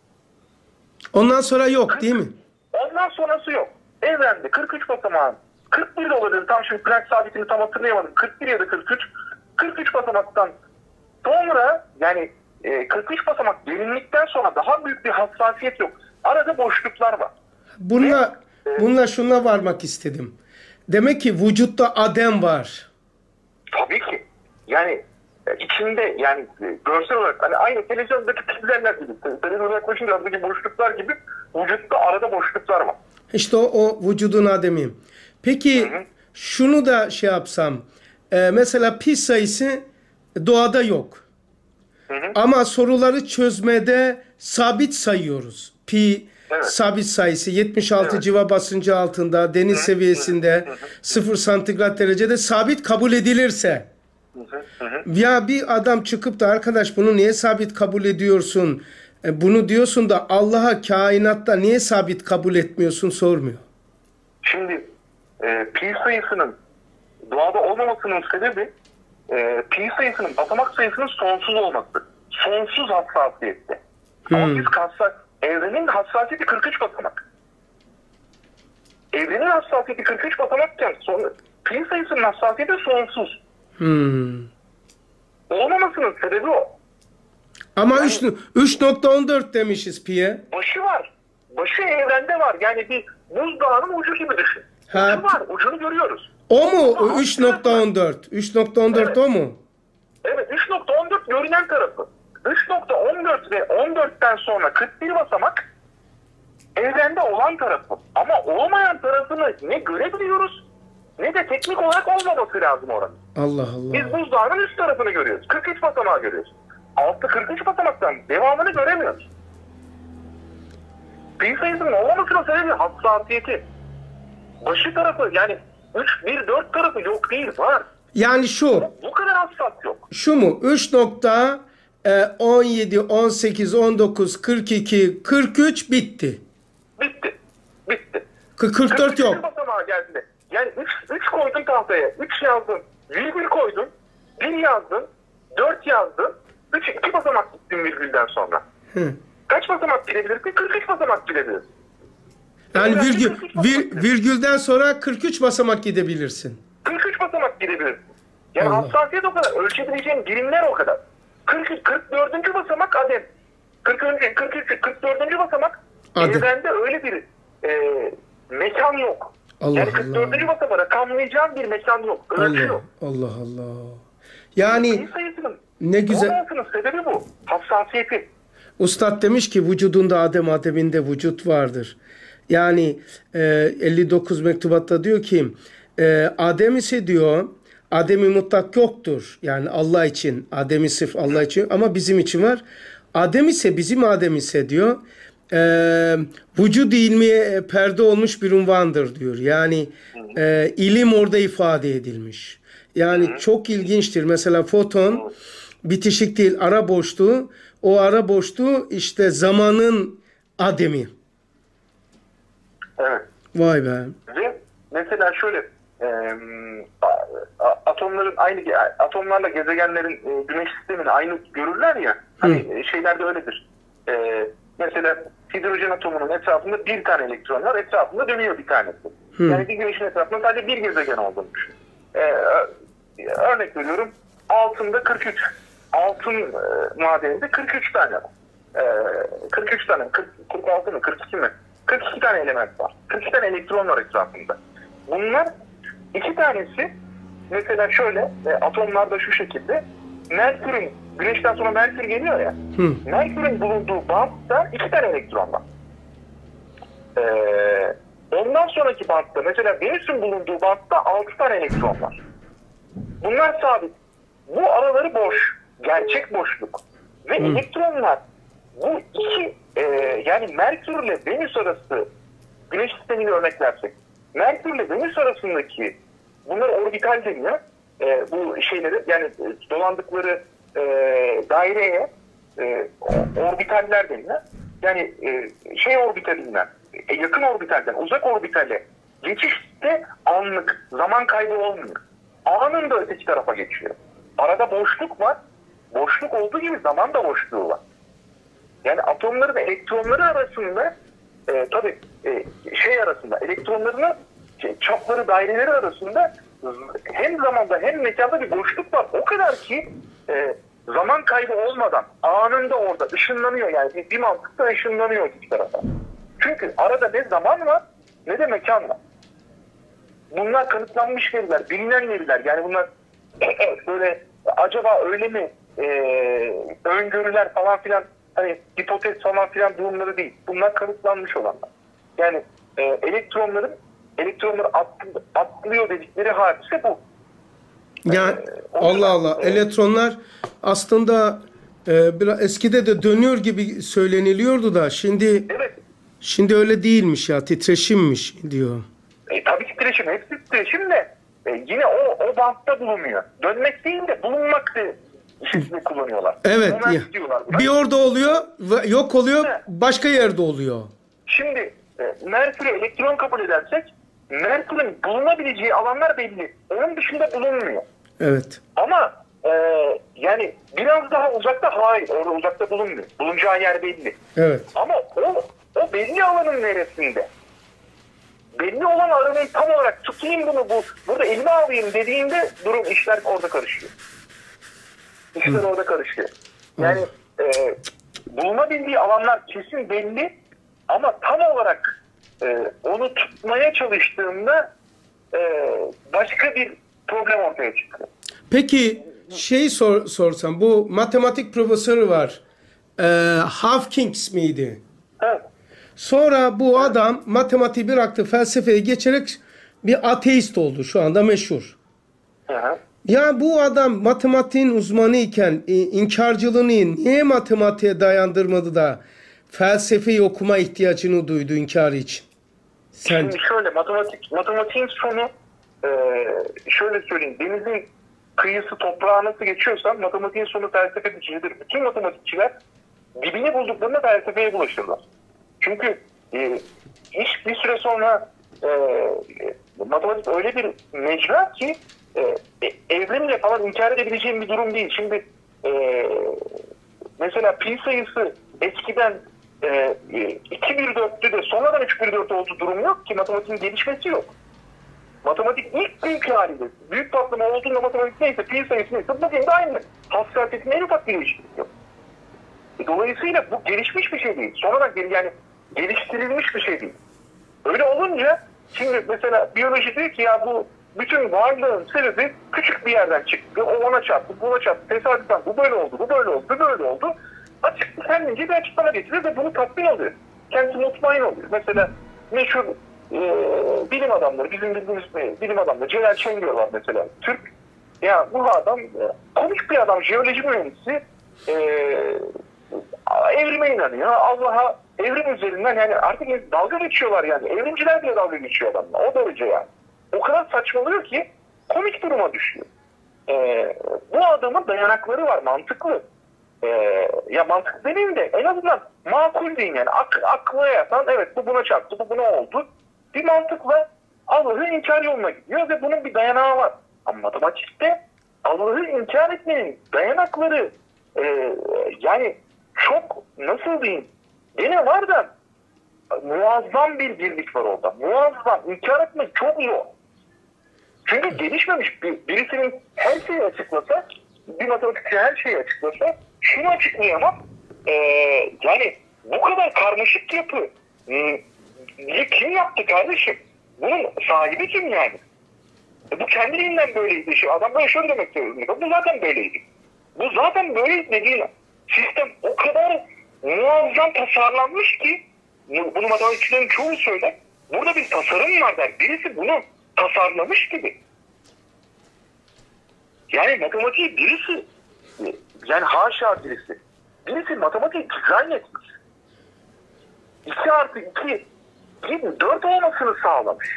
Ondan sonra yok kırk, değil mi? Ondan sonrası yok. Evrende kırk üç basamağın kırk bir olabilir. Tam şimdi Plank sabitini tam hatırlayamadım. kırk bir ya da kırk üç. kırk üç basamaktan sonra yani e, kırk üç basamak derinlikten sonra daha büyük bir hassasiyet yok. Arada boşluklar var. Bununla, Ve, e, bununla şuna varmak istedim. Demek ki vücutta Adem var. Tabii ki. Yani İçinde yani görsel olarak hani aynı televizyondaki pizzeller gibi, televizyona yaklaşınca aradaki boşluklar gibi vücutta arada boşluklar var. İşte o, o vücudun ademiyim. Peki hı hı. şunu da şey yapsam, e, mesela pi sayısı doğada yok. Hı hı. Ama soruları çözmede sabit sayıyoruz. Pi evet. sabit sayısı yetmiş altı evet. civa basıncı altında, deniz hı hı. seviyesinde, hı hı. sıfır santigrat derecede sabit kabul edilirse. Hı hı. Ya bir adam çıkıp da arkadaş bunu niye sabit kabul ediyorsun? E bunu diyorsun da Allah'a, kainatta niye sabit kabul etmiyorsun sormuyor. Şimdi e, pi sayısının doğada olmamasının sebebi e, pi sayısının, basamak sayısının sonsuz olması. Sonsuz hassasiyette. Hmm. Ama biz hassas, evrenin hassasiyeti kırk üç basamak. Evrenin hassasiyeti kırk üç basamakken son, pi sayısının hassasiyeti sonsuz. Hmm. Olmamasının sebebi o. Ama yani, üç nokta on dört demişiz pi'ye. Başı var. Başı evrende var. Yani bir buzdağının ucu gibi düşün. Ha. Ucu var. Ucunu görüyoruz. O mu? üç nokta on dört. üç nokta on dört evet. O mu? Evet. üç nokta on dört görünen tarafı. üç nokta on dört ve on dörtten sonra kırk bir basamak evrende olan tarafı. Ama olmayan tarafını ne görebiliyoruz ne de teknik olarak olmaması lazım oranın. Allah Allah. Biz buzdağının üst tarafını görüyoruz. kırk üç basamağı görüyoruz. Altta kırk üç basamaktan devamını göremiyoruz. Pi sayısının olmamasının sebebi hassasiyeti. Başı tarafı yani üç, bir, dört tarafı yok değil, var. Yani şu. Bu kadar hassas yok. Şu mu? üç nokta on yedi, on sekiz, on dokuz, kırk iki, kırk üç bitti. Bitti. Bitti. kırk dört yok. Geldi. Yani üç koydun tahtaya. üç yazdın. Virgül koydun. bir yazdın. dört yazdın. üç, iki basamak gittin virgülden sonra. Hı. Kaç basamak gidebilirsin? kırk üç basamak gidebilirsin. Yani virgül, vir, virgülden sonra kırk üç basamak gidebilirsin. kırk üç basamak gidebilirsin. Yani hassasiyet o kadar. Ölçebileceğin birimler o kadar. kırk, kırk dördüncü basamak adem. kırk, kırk üç, kırk dördüncü basamak evrende öyle bir e, mekan yok. Allah yani kırk dördüncü basamak rakamlayacağın bir mekan yok. Ölçü yok. Allah Allah. Yani ne güzel. Sebebi bu. Hassasiyeti. Ustad demiş ki vücudunda Adem, Adem'inde vücut vardır. Yani e, elli dokuz mektubatta diyor ki e, Adem ise diyor Adem'i mutlak yoktur. Yani Allah için. Adem'i sırf Allah için ama bizim için var. Adem ise bizim Adem ise diyor e, vücud ilmiye perde olmuş bir unvandır diyor. Yani e, ilim orada ifade edilmiş. Yani çok ilginçtir. Mesela foton bitişik değil ara boşluğu. O ara boşluğu işte zamanın Adem'i. Evet. Vay be. Ve mesela şöyle e, atomların aynı atomlarla gezegenlerin e, güneş sistemini aynı görürler ya. Hani Hı. şeylerde öyledir. E, mesela hidrojen atomunun etrafında bir tane elektron var, etrafında dönüyor bir tanesi. Hı. Yani bir güneşin etrafında sadece bir gezegen olduğunu düşün. E, örnek veriyorum altında kırk üç. Altın e, madeninde kırk üç tane var. E, kırk üç tane, kırk, kırk altı mı, kırk iki mi? kırk iki tane element var. kırk iki tane elektron var etrafında. Bunlar iki tanesi mesela şöyle e, atomlarda şu şekilde Merkür'ün, Güneş'ten sonra Merkür geliyor ya. Merkür'ün bulunduğu bantta iki tane elektron var. E, ondan sonraki bantta mesela Venüs'ün bulunduğu bantta altı tane elektron var. Bunlar sabit. Bu araları boş. Gerçek boşluk. Ve Hı. elektronlar bu iki e, yani Merkür ile Venüs arası Güneş sistemini örneklersek Merkür ile Venüs arasındaki bunlar orbital deniyor. E, bu şeyleri yani dolandıkları e, daireye e, orbitaller deniyor. Yani e, şey orbitalinden e, yakın orbitalden uzak orbitale geçişte anlık zaman kaybı olmuyor. Anında öteki tarafa geçiyor. Arada boşluk var. Boşluk olduğu gibi zaman da boşluğu var. Yani atomların elektronları arasında e, tabii e, şey arasında elektronlarının çapları daireleri arasında hem zamanda hem mekanda bir boşluk var. O kadar ki e, zaman kaybı olmadan anında orada ışınlanıyor yani bir, bir mantıkla ışınlanıyor iki tarafa. Çünkü arada ne zaman var ne de mekan var. Bunlar kanıtlanmış veriler, bilinen veriler. Yani bunlar böyle acaba öyle mi Ee, öngörüler falan filan hani hipotez falan filan durumları değil. Bunlar kanıtlanmış olanlar. Yani e, elektronların elektronları atlı, atlıyor dedikleri hadise bu. Yani ee, Allah Allah. E, elektronlar aslında e, biraz eskide de dönüyor gibi söyleniliyordu da şimdi evet. Şimdi öyle değilmiş ya. Titreşimmiş diyor. E, tabii titreşim. Hepsi titreşim de e, yine o, o bantta bulunuyor. Dönmek değil de bulunmak değil. Şifre kullanıyorlar. Evet. Bir orada oluyor, yok oluyor, He. başka yerde oluyor. Şimdi e, Merkür'e elektron kabul edersek, Merkür'ün bulunabileceği alanlar belli. Onun dışında bulunmuyor. Evet. Ama e, yani biraz daha uzakta hayır, orada uzakta bulunmuyor. Bulunacağı yer belli. Evet. Ama o, o belli alanın neresinde? Belli olan alanın tam olarak tutayım bunu, bu, burada elime alayım dediğinde durum işler orada karışıyor. İşler Hı. orada karışıyor. Yani e, bulunabildiği alanlar kesin belli ama tam olarak e, onu tutmaya çalıştığında e, başka bir problem ortaya çıkıyor. Peki şey sor, sorsam bu matematik profesörü var. E, Hawking miydi? Evet. Sonra bu adam matematiği bıraktı, felsefeye geçerek bir ateist oldu. Şu anda meşhur. Evet. Ya bu adam matematiğin uzmanı iken inkarcılığını niye matematiğe dayandırmadı da felsefeyi okuma ihtiyacını duydu inkar için? Sen... Şimdi şöyle matematik matematiğin sonu e, şöyle söyleyeyim denizin kıyısı toprağa nasıl geçiyorsa matematiğin sonu felsefe dışıdır. Bütün matematikçiler dibini bulduklarında felsefeye bulaşırlar. Çünkü e, iş bir süre sonra e, matematik öyle bir mecra ki e, evrimle falan inkar edebileceğim bir durum değil. Şimdi e, mesela pi sayısı eskiden e, iki bölü dörttü de sonradan üç bölü dört olduğu durum yok ki, matematiğin gelişmesi yok. Matematik ilk büyük halinde, büyük patlama olduğunda matematik neyse, pi sayısı neyse bugün de aynı. Hassasiyetin en ufak bir ilişkisi yok. Dolayısıyla bu gelişmiş bir şey değil. Sonradan gel yani geliştirilmiş bir şey değil. Öyle olunca şimdi mesela biyoloji diyor ki ya bu bütün varlığın sebebi küçük bir yerden çıktı. O ona çarptı, bu ona çarptı. Tesadüfen bu böyle oldu, bu böyle oldu, bu böyle oldu. Açık kendince bir açıklama getirir ve bunu tatmin oluyor. Kendisi mutmain oluyor. Mesela meşhur e, bilim adamları, bizim bildiğimiz bilim adamları, Celal Çengel var mesela, Türk. Ya bu adam komik bir adam, jeoloji mühendisi. E, Evrime inanıyor. Allah'a evrim üzerinden yani artık dalga geçiyorlar yani. Evrimciler bile dalga geçiyor adamla. O derece yani. O kadar saçmalıyor ki komik duruma düşüyor. Ee, bu adamın dayanakları var, mantıklı. Ee, ya mantıklı demeyeyim de en azından makul deyin yani. Ak, akla yatan evet bu buna çarptı, bu buna oldu. Bir mantıkla Allah'ı inkar yoluna gidiyor ve bunun bir dayanağı var. Ama matematikte Allah'ı inkar etmenin dayanakları e, yani çok nasıl diyeyim, gene var da muazzam bir birlik var orada. Muazzam, inkar etmek çok zor. Çünkü gelişmemiş bir, birisinin her şeyi açıklasa, bir matematikçi her şeyi açıklasa, şunu açıklayamam, ee, yani bu kadar karmaşık yapı, niye kim yaptı kardeşim? Bunun sahibi kim yani? E bu kendiliğinden böyleydi. Şimdi adam böyle şöyle demek zorunda. Bu zaten böyleydi. Bu zaten böyleydi dediğine. Sistem o kadar muazzam tasarlanmış ki, bunu matematikçilerin çoğu söyler, burada bir tasarım var der. Birisi bunu tasarlamış gibi. Yani matematiği birisi, yani haşa birisi, birisi matematiği dizayn etmiş. iki artı iki, dört olmasını sağlamış.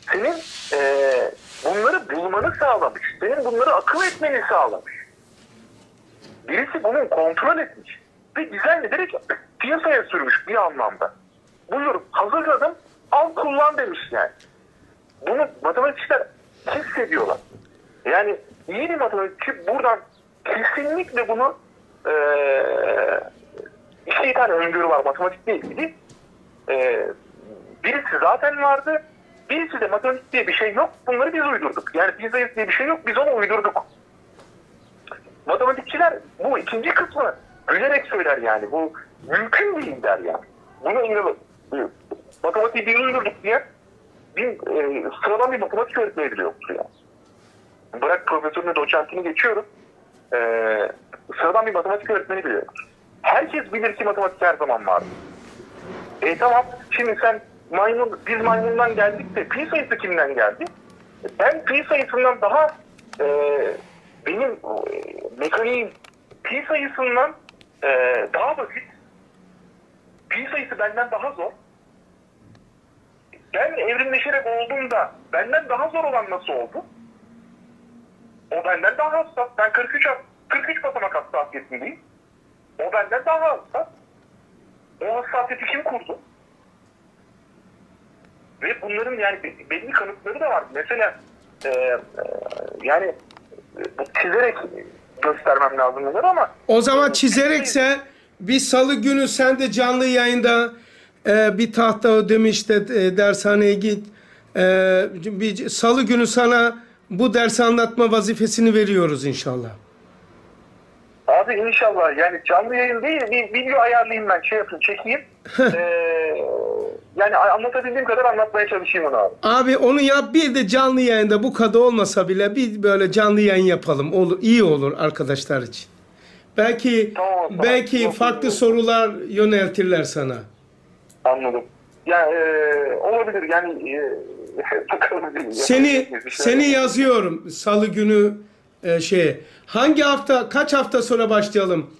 Senin ee, bunları bulmanı sağlamış. Senin bunları akıl etmeni sağlamış. Birisi bunu kontrol etmiş ve dizayn ederek piyasaya sürmüş bir anlamda. Buyur, hazırladım, al kullan demiş yani. Bunu matematikçiler hissediyorlar. Yani iyi bir matematikçi buradan kesinlikle bunu ee, iki tane öngörü var matematikle ilgili. E, birisi zaten vardı, birisi de matematik diye bir şey yok, bunları biz uydurduk. Yani piyasaya diye bir şey yok, biz onu uydurduk. Matematikçiler bu ikinci kısmı gülerek söyler yani. Bu mümkün değil der yani. Buna inanılır. Matematiği bir uydurduk diye bir, e, sıradan bir matematik öğretmeni bile yoktu yani. Bırak profesörünü, doçentini geçiyorum. E, sıradan bir matematik öğretmeni bile yoktu. Herkes bilir ki matematik her zaman vardı. E tamam, şimdi sen maymun, biz maymundan geldik de pi sayısı kimden geldi? Ben pi sayısından daha e, benim e, mekaniğim pi sayısından e, daha basit, pi sayısı benden daha zor. Ben evrimleşerek olduğumda benden daha zor olan nasıl oldu? O benden daha hassas, ben kırk üç basamak hassasiyetindeyim. O benden daha hassas, o hassasiyeti kim kurdu? Ve bunların yani belli kanıtları da var. Mesela e, e, yani çizerek göstermem lazım bunları ama... O zaman çizerekse bir salı günü sen de canlı yayında e, bir tahta ödemiş de e, dershaneye git. E, bir salı günü sana bu dersi anlatma vazifesini veriyoruz inşallah. Abi inşallah yani canlı yayın değil, bir video ayarlayayım ben, şey yapayım, çekeyim. e, yani anlatabildiğim kadar anlatmaya çalışayım onu abi. Abi onu yap, bir de canlı yayında bu kadar olmasa bile bir böyle canlı yayın yapalım. Olur, iyi olur arkadaşlar için. Belki tamam, tamam. belki tamam. farklı tamam. sorular yöneltirler sana. Anladım. Yani e, olabilir yani. E, seni seni yazıyorum salı günü. Ee, şeye. Hangi hafta, kaç hafta sonra başlayalım?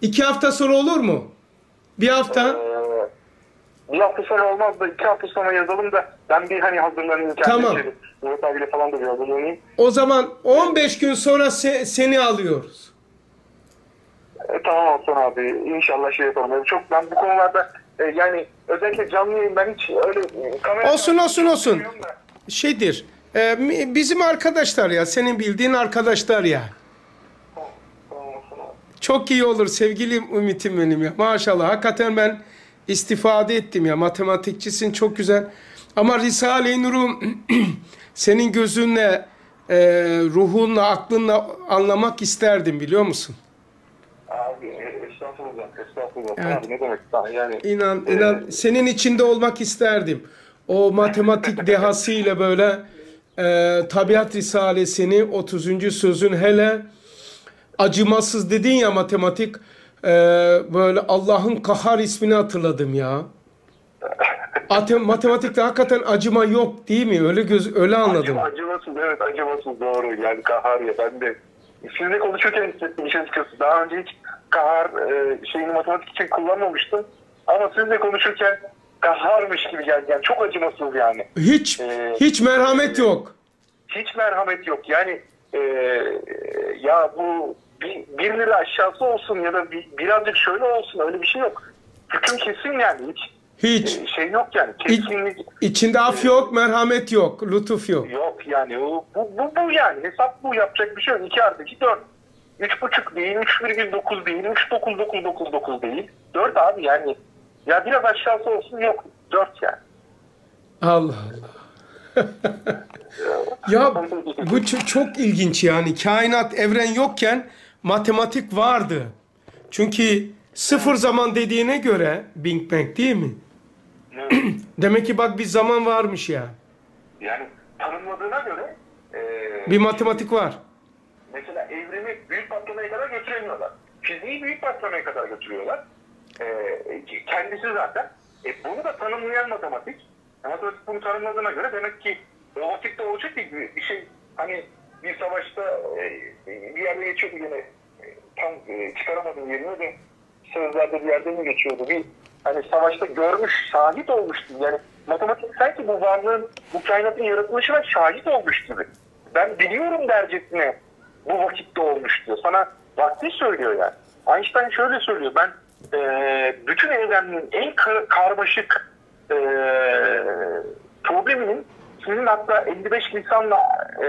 İki hafta sonra olur mu? Bir hafta? Ee, Bir hafta sonra olmaz da iki hafta sonra yazalım da ben bir hani hazırlanayım. Tamam. Murat abiyle falan da bir hazırlanayım. O zaman on beş gün sonra se seni alıyoruz. E, tamam Hasan abi. İnşallah şey yapalım. Çok ben bu konularda e, yani özellikle canlıyım ben hiç öyle kamera... Olsun olsun olsun. Şeydir. E, bizim arkadaşlar ya. Senin bildiğin arkadaşlar ya. Çok iyi olur sevgili Ümit'im benim ya. Maşallah. Hakikaten ben istifade ettim ya. Matematikçisin, çok güzel. Ama Risale-i Nur'u senin gözünle, e, ruhunla, aklınla anlamak isterdim biliyor musun? Abi estağfurullah, estağfurullah. Evet. Abi, ne demek daha yani? İnan, inan. E... Senin içinde olmak isterdim. O matematik dehasıyla böyle e, Tabiat Risalesini, otuzuncu sözün hele acımasız dedin ya matematik. Ee, böyle Allah'ın Kahhar ismini hatırladım ya. Atem, matematikte hakikaten acıma yok değil mi? Öyle göz öyle anladım. Acı, acımasız, evet acımasız doğru. Yani Kahhar ya ben de. Sizinle konuşurken hissettim işin açıkçası. Daha önce hiç Kahhar e, şeyini matematik için kullanmamıştım. Ama sizinle konuşurken Kahharmış gibi geldi. Yani çok acımasız yani. Hiç ee, hiç merhamet yok. Hiç merhamet yok. Yani e, ya bu bir lira aşağısı olsun ya da bir, birazcık şöyle olsun öyle bir şey yok. Hüküm kesin yani hiç. Hiç. E, şey yok yani. Kesinlik. İçinde af yok, merhamet yok, lütuf yok. Yok yani. O, bu, bu, bu yani. Hesap bu. Yapacak bir şey yok. iki artı iki dört. üç buçuk değil, üç virgül dokuz değil, üç virgül dokuz dokuz dokuz dokuz değil. dört abi yani. Ya biraz aşağısı olsun yok. dört yani. Allah Allah. Ya bu çok ilginç yani. Kainat, evren yokken matematik vardı. Çünkü sıfır zaman dediğine göre Big Bang değil mi? Evet. Demek ki bak bir zaman varmış ya. Yani tanımladığına göre e, bir matematik var. Mesela evreni büyük patlamaya kadar götüremiyorlar. Fiziği büyük patlamaya kadar götürüyorlar. E, kendisi zaten. E, bunu da tanımlayan matematik. Matematik bunu tanımladığına göre demek ki o vakitte olacak değil bir şey. Hani bir savaşta e, bir yerde geçiyordu yine. E, tam e, çıkaramadım yerine de sözlerde bir yerde mi geçiyordu? Bir hani savaşta görmüş, şahit olmuştu. Yani matematik sanki bu varlığın, bu kainatın yaratılışına şahit olmuş gibi. Ben biliyorum dercesine bu vakitte olmuş diyor. Sana vakti söylüyor yani. Einstein şöyle söylüyor. Ben e, bütün evrenin en kar karmaşık e, probleminin sizin hatta elli beş Nisan'la e,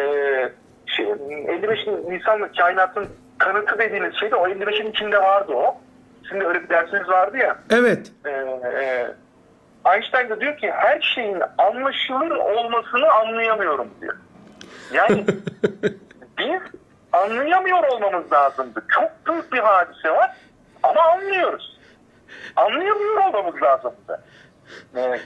şey, elli beş Nisan'la kainatın kanıtı dediğiniz şeyde o elli beşin içinde vardı o. Şimdi öyle bir dersiniz vardı ya. Evet. E, e, Einstein de diyor ki her şeyin anlaşılır olmasını anlayamıyorum diyor. Yani biz anlayamıyor olmamız lazımdı. Çok büyük bir hadise var ama anlıyoruz. Anlayamıyor olmamız lazımdı.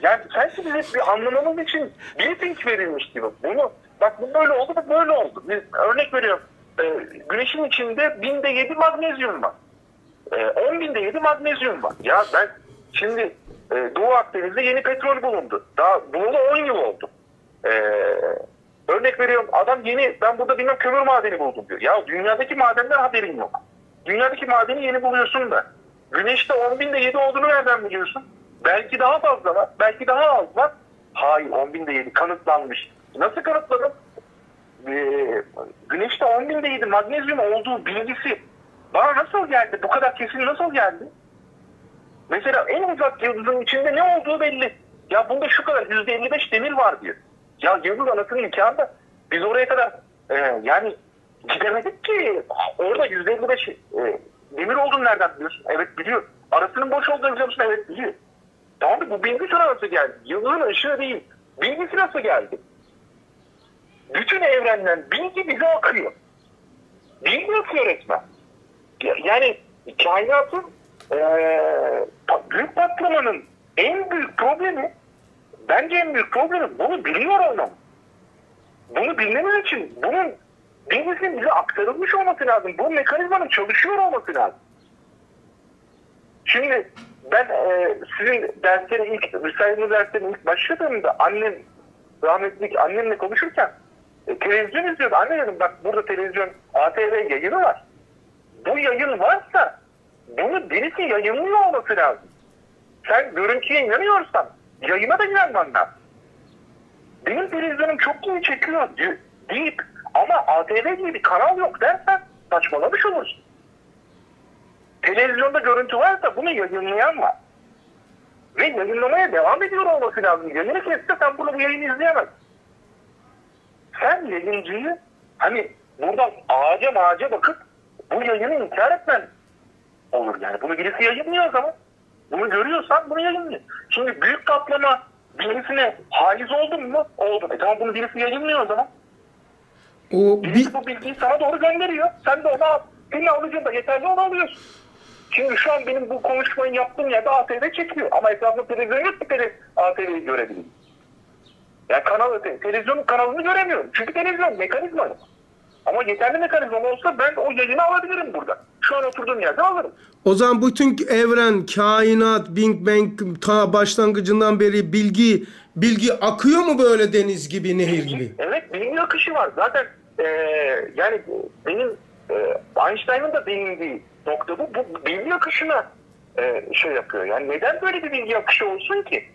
Yani sanki bize bir anlamamız için briefing verilmiş gibi. Bunu, bak bu böyle oldu, bu böyle oldu. Biz, örnek veriyorum, e, güneşin içinde binde yedi magnezyum var. E, on binde yedi magnezyum var. Ya ben şimdi e, Doğu Akdeniz'de yeni petrol bulundu. Daha bulundu on yıl oldu. E, örnek veriyorum, adam yeni, ben burada bilmem kömür madeni buldum diyor. Ya dünyadaki madenden haberin yok. Dünyadaki madeni yeni buluyorsun da. Güneşte on binde yedi olduğunu nereden biliyorsun? Belki daha fazla var, belki daha az var. Hayır, on binde yedi kanıtlanmış. Nasıl kanıtladım? Ee, güneşte on binde yedi magnezyum olduğu bilgisi bana nasıl geldi? Bu kadar kesin nasıl geldi? Mesela en uzak yıldızın içinde ne olduğu belli. Ya bunda şu kadar yüzde elli beş demir var diyor. Ya yıldız anasının nikahında biz oraya kadar e, yani gidemedik ki. Orada yüzde elli beş e, demir olduğunu nereden biliyorsun? Evet biliyor. Arasının boş olduğunu biliyor musun? Evet biliyor. Tamam da bu bilgi sana nasıl geldi? Yıldızın ışığı değil. Bilgisi nasıl geldi? Bütün evrenden bilgi bize akıyor. Bilgi akıyor resmen. Yani kainatın ee, büyük patlamanın en büyük problemi bence en büyük problemi bunu biliyor olmam. Bunu bilmemiz için bunun bilgisinin bize aktarılmış olması lazım. Bu mekanizmanın çalışıyor olması lazım. Şimdi ben e, sizin derslerin ilk, Risale-i derslerin ilk başladığımda annem, rahmetli annemle konuşurken e, televizyon izliyordu. Anne dedim bak burada televizyon, A T V yayını var. Bu yayın varsa bunu birisi yayınlıyor olması lazım. Sen görüntüye inanıyorsan yayına da inanman lazım. Benim televizyonum çok iyi çekiyor deyip ama A T V diye bir kanal yok dersen saçmalamış olursun. Televizyonda görüntü varsa bunu yayınlayan var. Ve yayınlamaya devam ediyor olması lazım. Yayını kesse sen burada bu yayını izleyemezsin. Sen yayıncıyı hani buradan ağaca mağaca bakıp bu yayını inkar etmen olur yani. Bunu birisi yayınlıyor o zaman. Bunu görüyorsan bunu yayınlıyor. Şimdi büyük kaplama birisine haiz oldun mu? Oldun. E tamam, bunu birisi yayınlıyor o zaman. O birisi bu bilgiyi sana doğru gönderiyor. Sen de ona al. Senin alıcında yeterli onu alıyorsun. Şimdi şu an benim bu konuşmayı yaptığım yerde A T V çekiyor. Ama etrafında televizyon yok ki A T V'yi görebilirim. Yani kanal, televizyonun kanalını göremiyorum. Çünkü televizyon mekanizma yok. Ama yeterli mekanizma olsa ben o yayını alabilirim burada. Şu an oturduğum yerde alırım. O zaman bütün evren, kainat, Big Bang ta başlangıcından beri bilgi bilgi akıyor mu böyle deniz gibi, nehir gibi? Evet, bilgi akışı var. Zaten ee, yani benim ee, Einstein'ın da değindiği nokta bu. Bu bilgi akışına e, şey yapıyor. Yani neden böyle bir bilgi akışı olsun ki?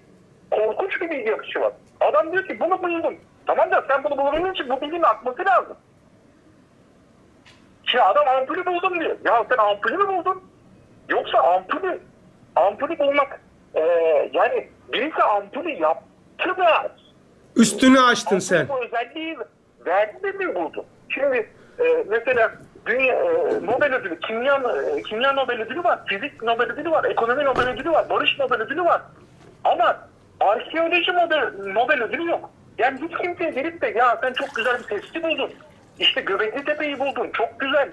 Korkunç bir bilgi akışı var. Adam diyor ki bunu buldum. Tamam da sen bunu bulabildiğin için bu bilginin akması lazım. Şimdi adam ampulü buldum diyor. Ya sen ampulü mü buldun? Yoksa ampulü, ampulü bulmak e, yani birisi ampulü yaptı da üstünü açtın sen. Bu özelliği verdi mi buldun? Şimdi e, mesela Dünya, e, Nobel ödülü, kimya, e, kimya Nobel ödülü var, fizik Nobel ödülü var, ekonomi Nobel ödülü var, barış Nobel ödülü var. Ama arkeoloji Nobel, Nobel ödülü yok. Yani hiç kimseye gelip de ya sen çok güzel bir testi buldun, işte Göbekli Tepe'yi buldun, çok güzel.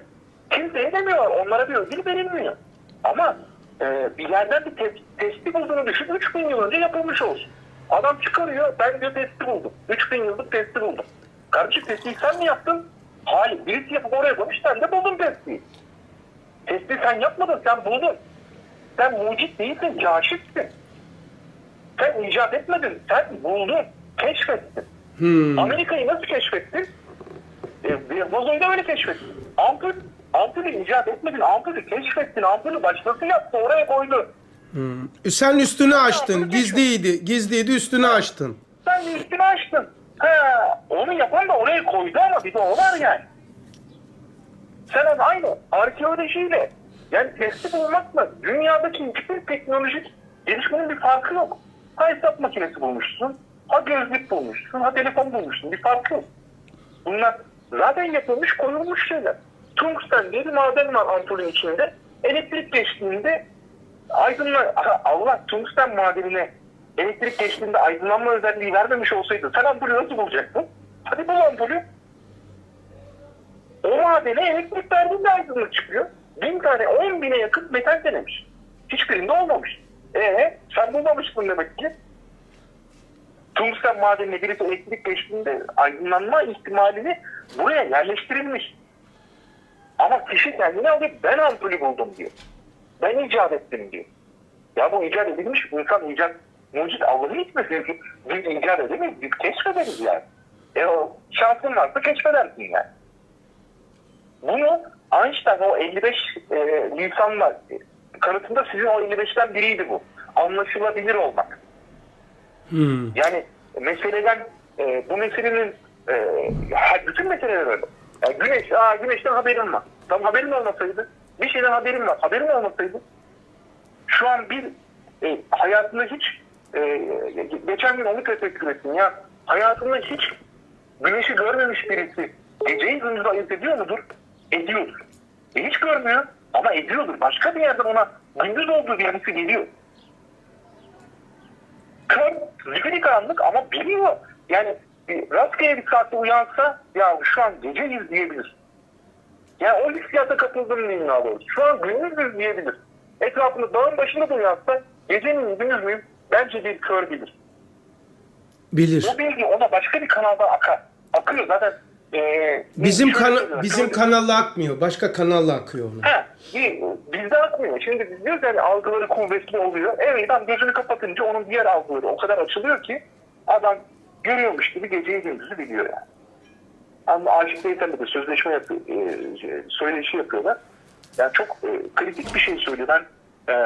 Kimseye demiyorlar, onlara bir ödül verilmiyor. Ama e, bir yerden bir te testi bulduğunu düşün, üç bin yıl önce yapılmış olsun. Adam çıkarıyor, ben diyor testi buldum, üç bin yıllık testi buldum. Kardeşim testi sen mi yaptın? Hayır, birisi yapıp oraya koymuş, sen de buldun testi. Testi sen yapmadın, sen buldun. Sen mucit değilsin, kaşifsin. Sen icat etmedin, sen buldun, keşfettin. Hmm. Amerika'yı nasıl keşfettin? E, Bozoy'da öyle keşfettin. Ampul, ampulü icat etmedin, ampulü keşfettin, ampulü başkası yaptı, oraya koydu. Hmm. E sen üstünü açtın, gizliydi, gizliydi üstünü açtın. Sen üstünü açtın. Ha, onu yapan da oraya koydu ama bir de o var yani. Sen aynı arkeolojiyle yani testi bulmakla dünyadaki hiçbir teknolojik gelişmenin bir farkı yok. Ha hesap makinesi bulmuşsun, ha gözlük bulmuşsun, ha telefon bulmuşsun, bir farkı yok. Bunlar zaten yapılmış, koyulmuş şeyler. Tungsten diye bir maden var ampulün içinde. Elektrik geçtiğinde aydınlanma, Allah tungsten madenine elektrik geçtiğinde aydınlanma özelliği vermemiş olsaydı sen ampulü nasıl bulacaktın? Hadi bul ampulü. O madene elektrik verdiğinde aydınlık çıkıyor. Bin tane, on bine yakın metal denemiş. Hiçbirinde olmamış. Eee sen bulmamışsın demek ki. Tungsten madenine birisi elektrik geçtiğinde aydınlanma ihtimalini buraya yerleştirilmiş. Ama kişi kendini alıyor, ben ampulü buldum diyor. Ben icat ettim diyor. Ya bu icat edilmiş, bu insan icat mucit avları gitmesin ki biz icat edemeyiz, biz keşfederiz yani. E o şansın varsa keşfedersin yani. Bunu Einstein o elli beş e, insanlar kanıtında sizin o elli beşten biriydi bu. Anlaşılabilir olmak. Hmm. Yani meseleden, e, bu meselenin e, bütün meseleler öyle. Yani güneş, aa güneşten haberim var. Tam haberim olmasaydı, bir şeyden haberim var. Haberim olmasaydı şu an bir e, hayatında hiç Ee, geçen gün onu tefekkür ettim ya, hayatında hiç güneşi görmemiş birisi geceyi gündüzü ayırt ediyor mudur? Ediyordur. E hiç görmüyor ama ediyordur. Başka bir yerden ona gündüz olduğu birisi geliyor. Kör, zifiri karanlık ama biliyor. Yani rastgele bir saatte uyansa ya şu an geceyiz diyebilir. Yani o hissiyata kapıldım dünya doğrusu. Şu an gündüzüz diyebilir. Etrafında dağın başında da uyansa gecenin gündüz müyüm? Bence bir kör bilir. Bilir. O bilgi ona başka bir kanalda akar. Akıyor zaten. E, bizim kana bizim kanalla akmıyor. Başka kanalla akıyor ona. Ha, bizde akmıyor. Şimdi biz diyoruz yani algıları kuvvetli oluyor. Evet, tam gözünü kapatınca onun diğer algıları o kadar açılıyor ki adam görüyormuş gibi geceyi gündüzü biliyor yani. Ama Aşık Beyefendi de sözleşme yapıyor, e, söyleşi yapıyorlar. Yani çok e, kritik bir şey söylüyor. Ben e,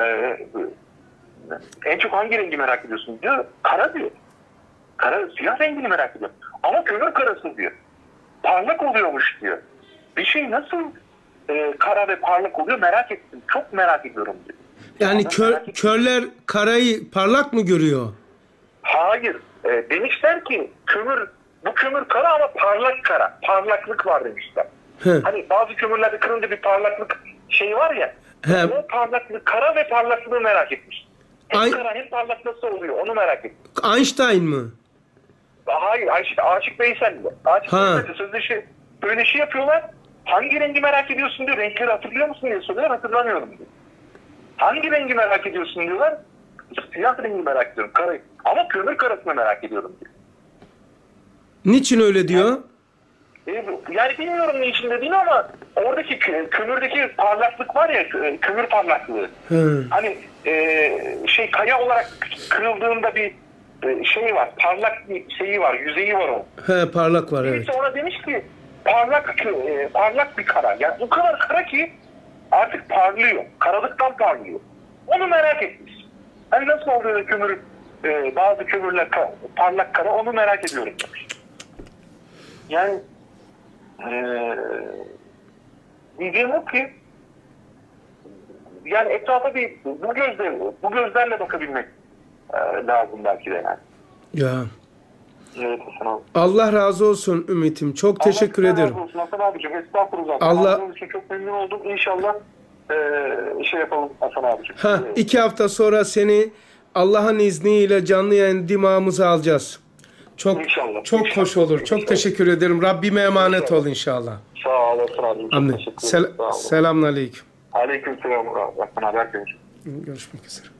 kendisinden. En çok hangi rengi merak ediyorsun diyor. Kara diyor. Kara, siyah rengini merak ediyor. Ama kömür karası diyor. Parlak oluyormuş diyor. Bir şey nasıl e, kara ve parlak oluyor merak ettim. Çok merak ediyorum diyor. Yani kör, körler karayı parlak mı görüyor? Hayır. E, demişler ki kömür, bu kömür kara ama parlak kara. Parlaklık var demişler. He. Hani bazı kömürlerde kırınca bir parlaklık şeyi var ya. He. O parlaklık, kara ve parlaklığı merak etmiş. Hem Ay kara hem parlak nasıl oluyor onu merak etmiş. Einstein mı? Hayır, Aşık Veysel mi? Aşık Veysel'de sözde şey, böyle şey yapıyorlar. Hangi rengi merak ediyorsun diyor. Renkleri hatırlıyor musun diye soruyor. Hatırlamıyorum diyor. Hangi rengi merak ediyorsun diyorlar. Siyah rengi merak ediyorum. Karayı. Ama kömür karasını merak ediyorum diyor. Niçin öyle diyor? Yani, e, yani bilmiyorum niçin dediğini ama oradaki kömürdeki parlaklık var ya, kömür parlaklığı. Hmm. Hani e, şey kaya olarak kırıldığında bir e, şey var, parlak bir şeyi var, yüzeyi var o. He, parlak var. Birisi evet. Ona demiş ki parlak e, parlak bir kara. Yani o kadar kara ki artık parlıyor, karalıktan parlıyor. Onu merak etmiş. Hani nasıl oluyor kömür, e, bazı kömürler parlak kara, onu merak ediyorum demiş. Yani ee, diyeceğim o ki yani etrafa bir bu gözle, bu gözlerle bakabilmek e, lazım belki de yani. Ya. Evet, Allah razı olsun Ümit'im. Çok Allah teşekkür ederim. Hasan abicim, estağfurullah. Allah için çok memnun oldum. İnşallah e, şey yapalım Hasan abicim. Ha, iki hafta sonra seni Allah'ın izniyle canlı yayın dimağımıza alacağız. Çok inşallah, çok inşallah, hoş olur. İnşallah. Çok teşekkür ederim. Rabbime emanet inşallah. Ol inşallah. Sağ olasın abim. Amin. Sel Selamünaleyküm. Aleykümselam. Görüşmek üzere.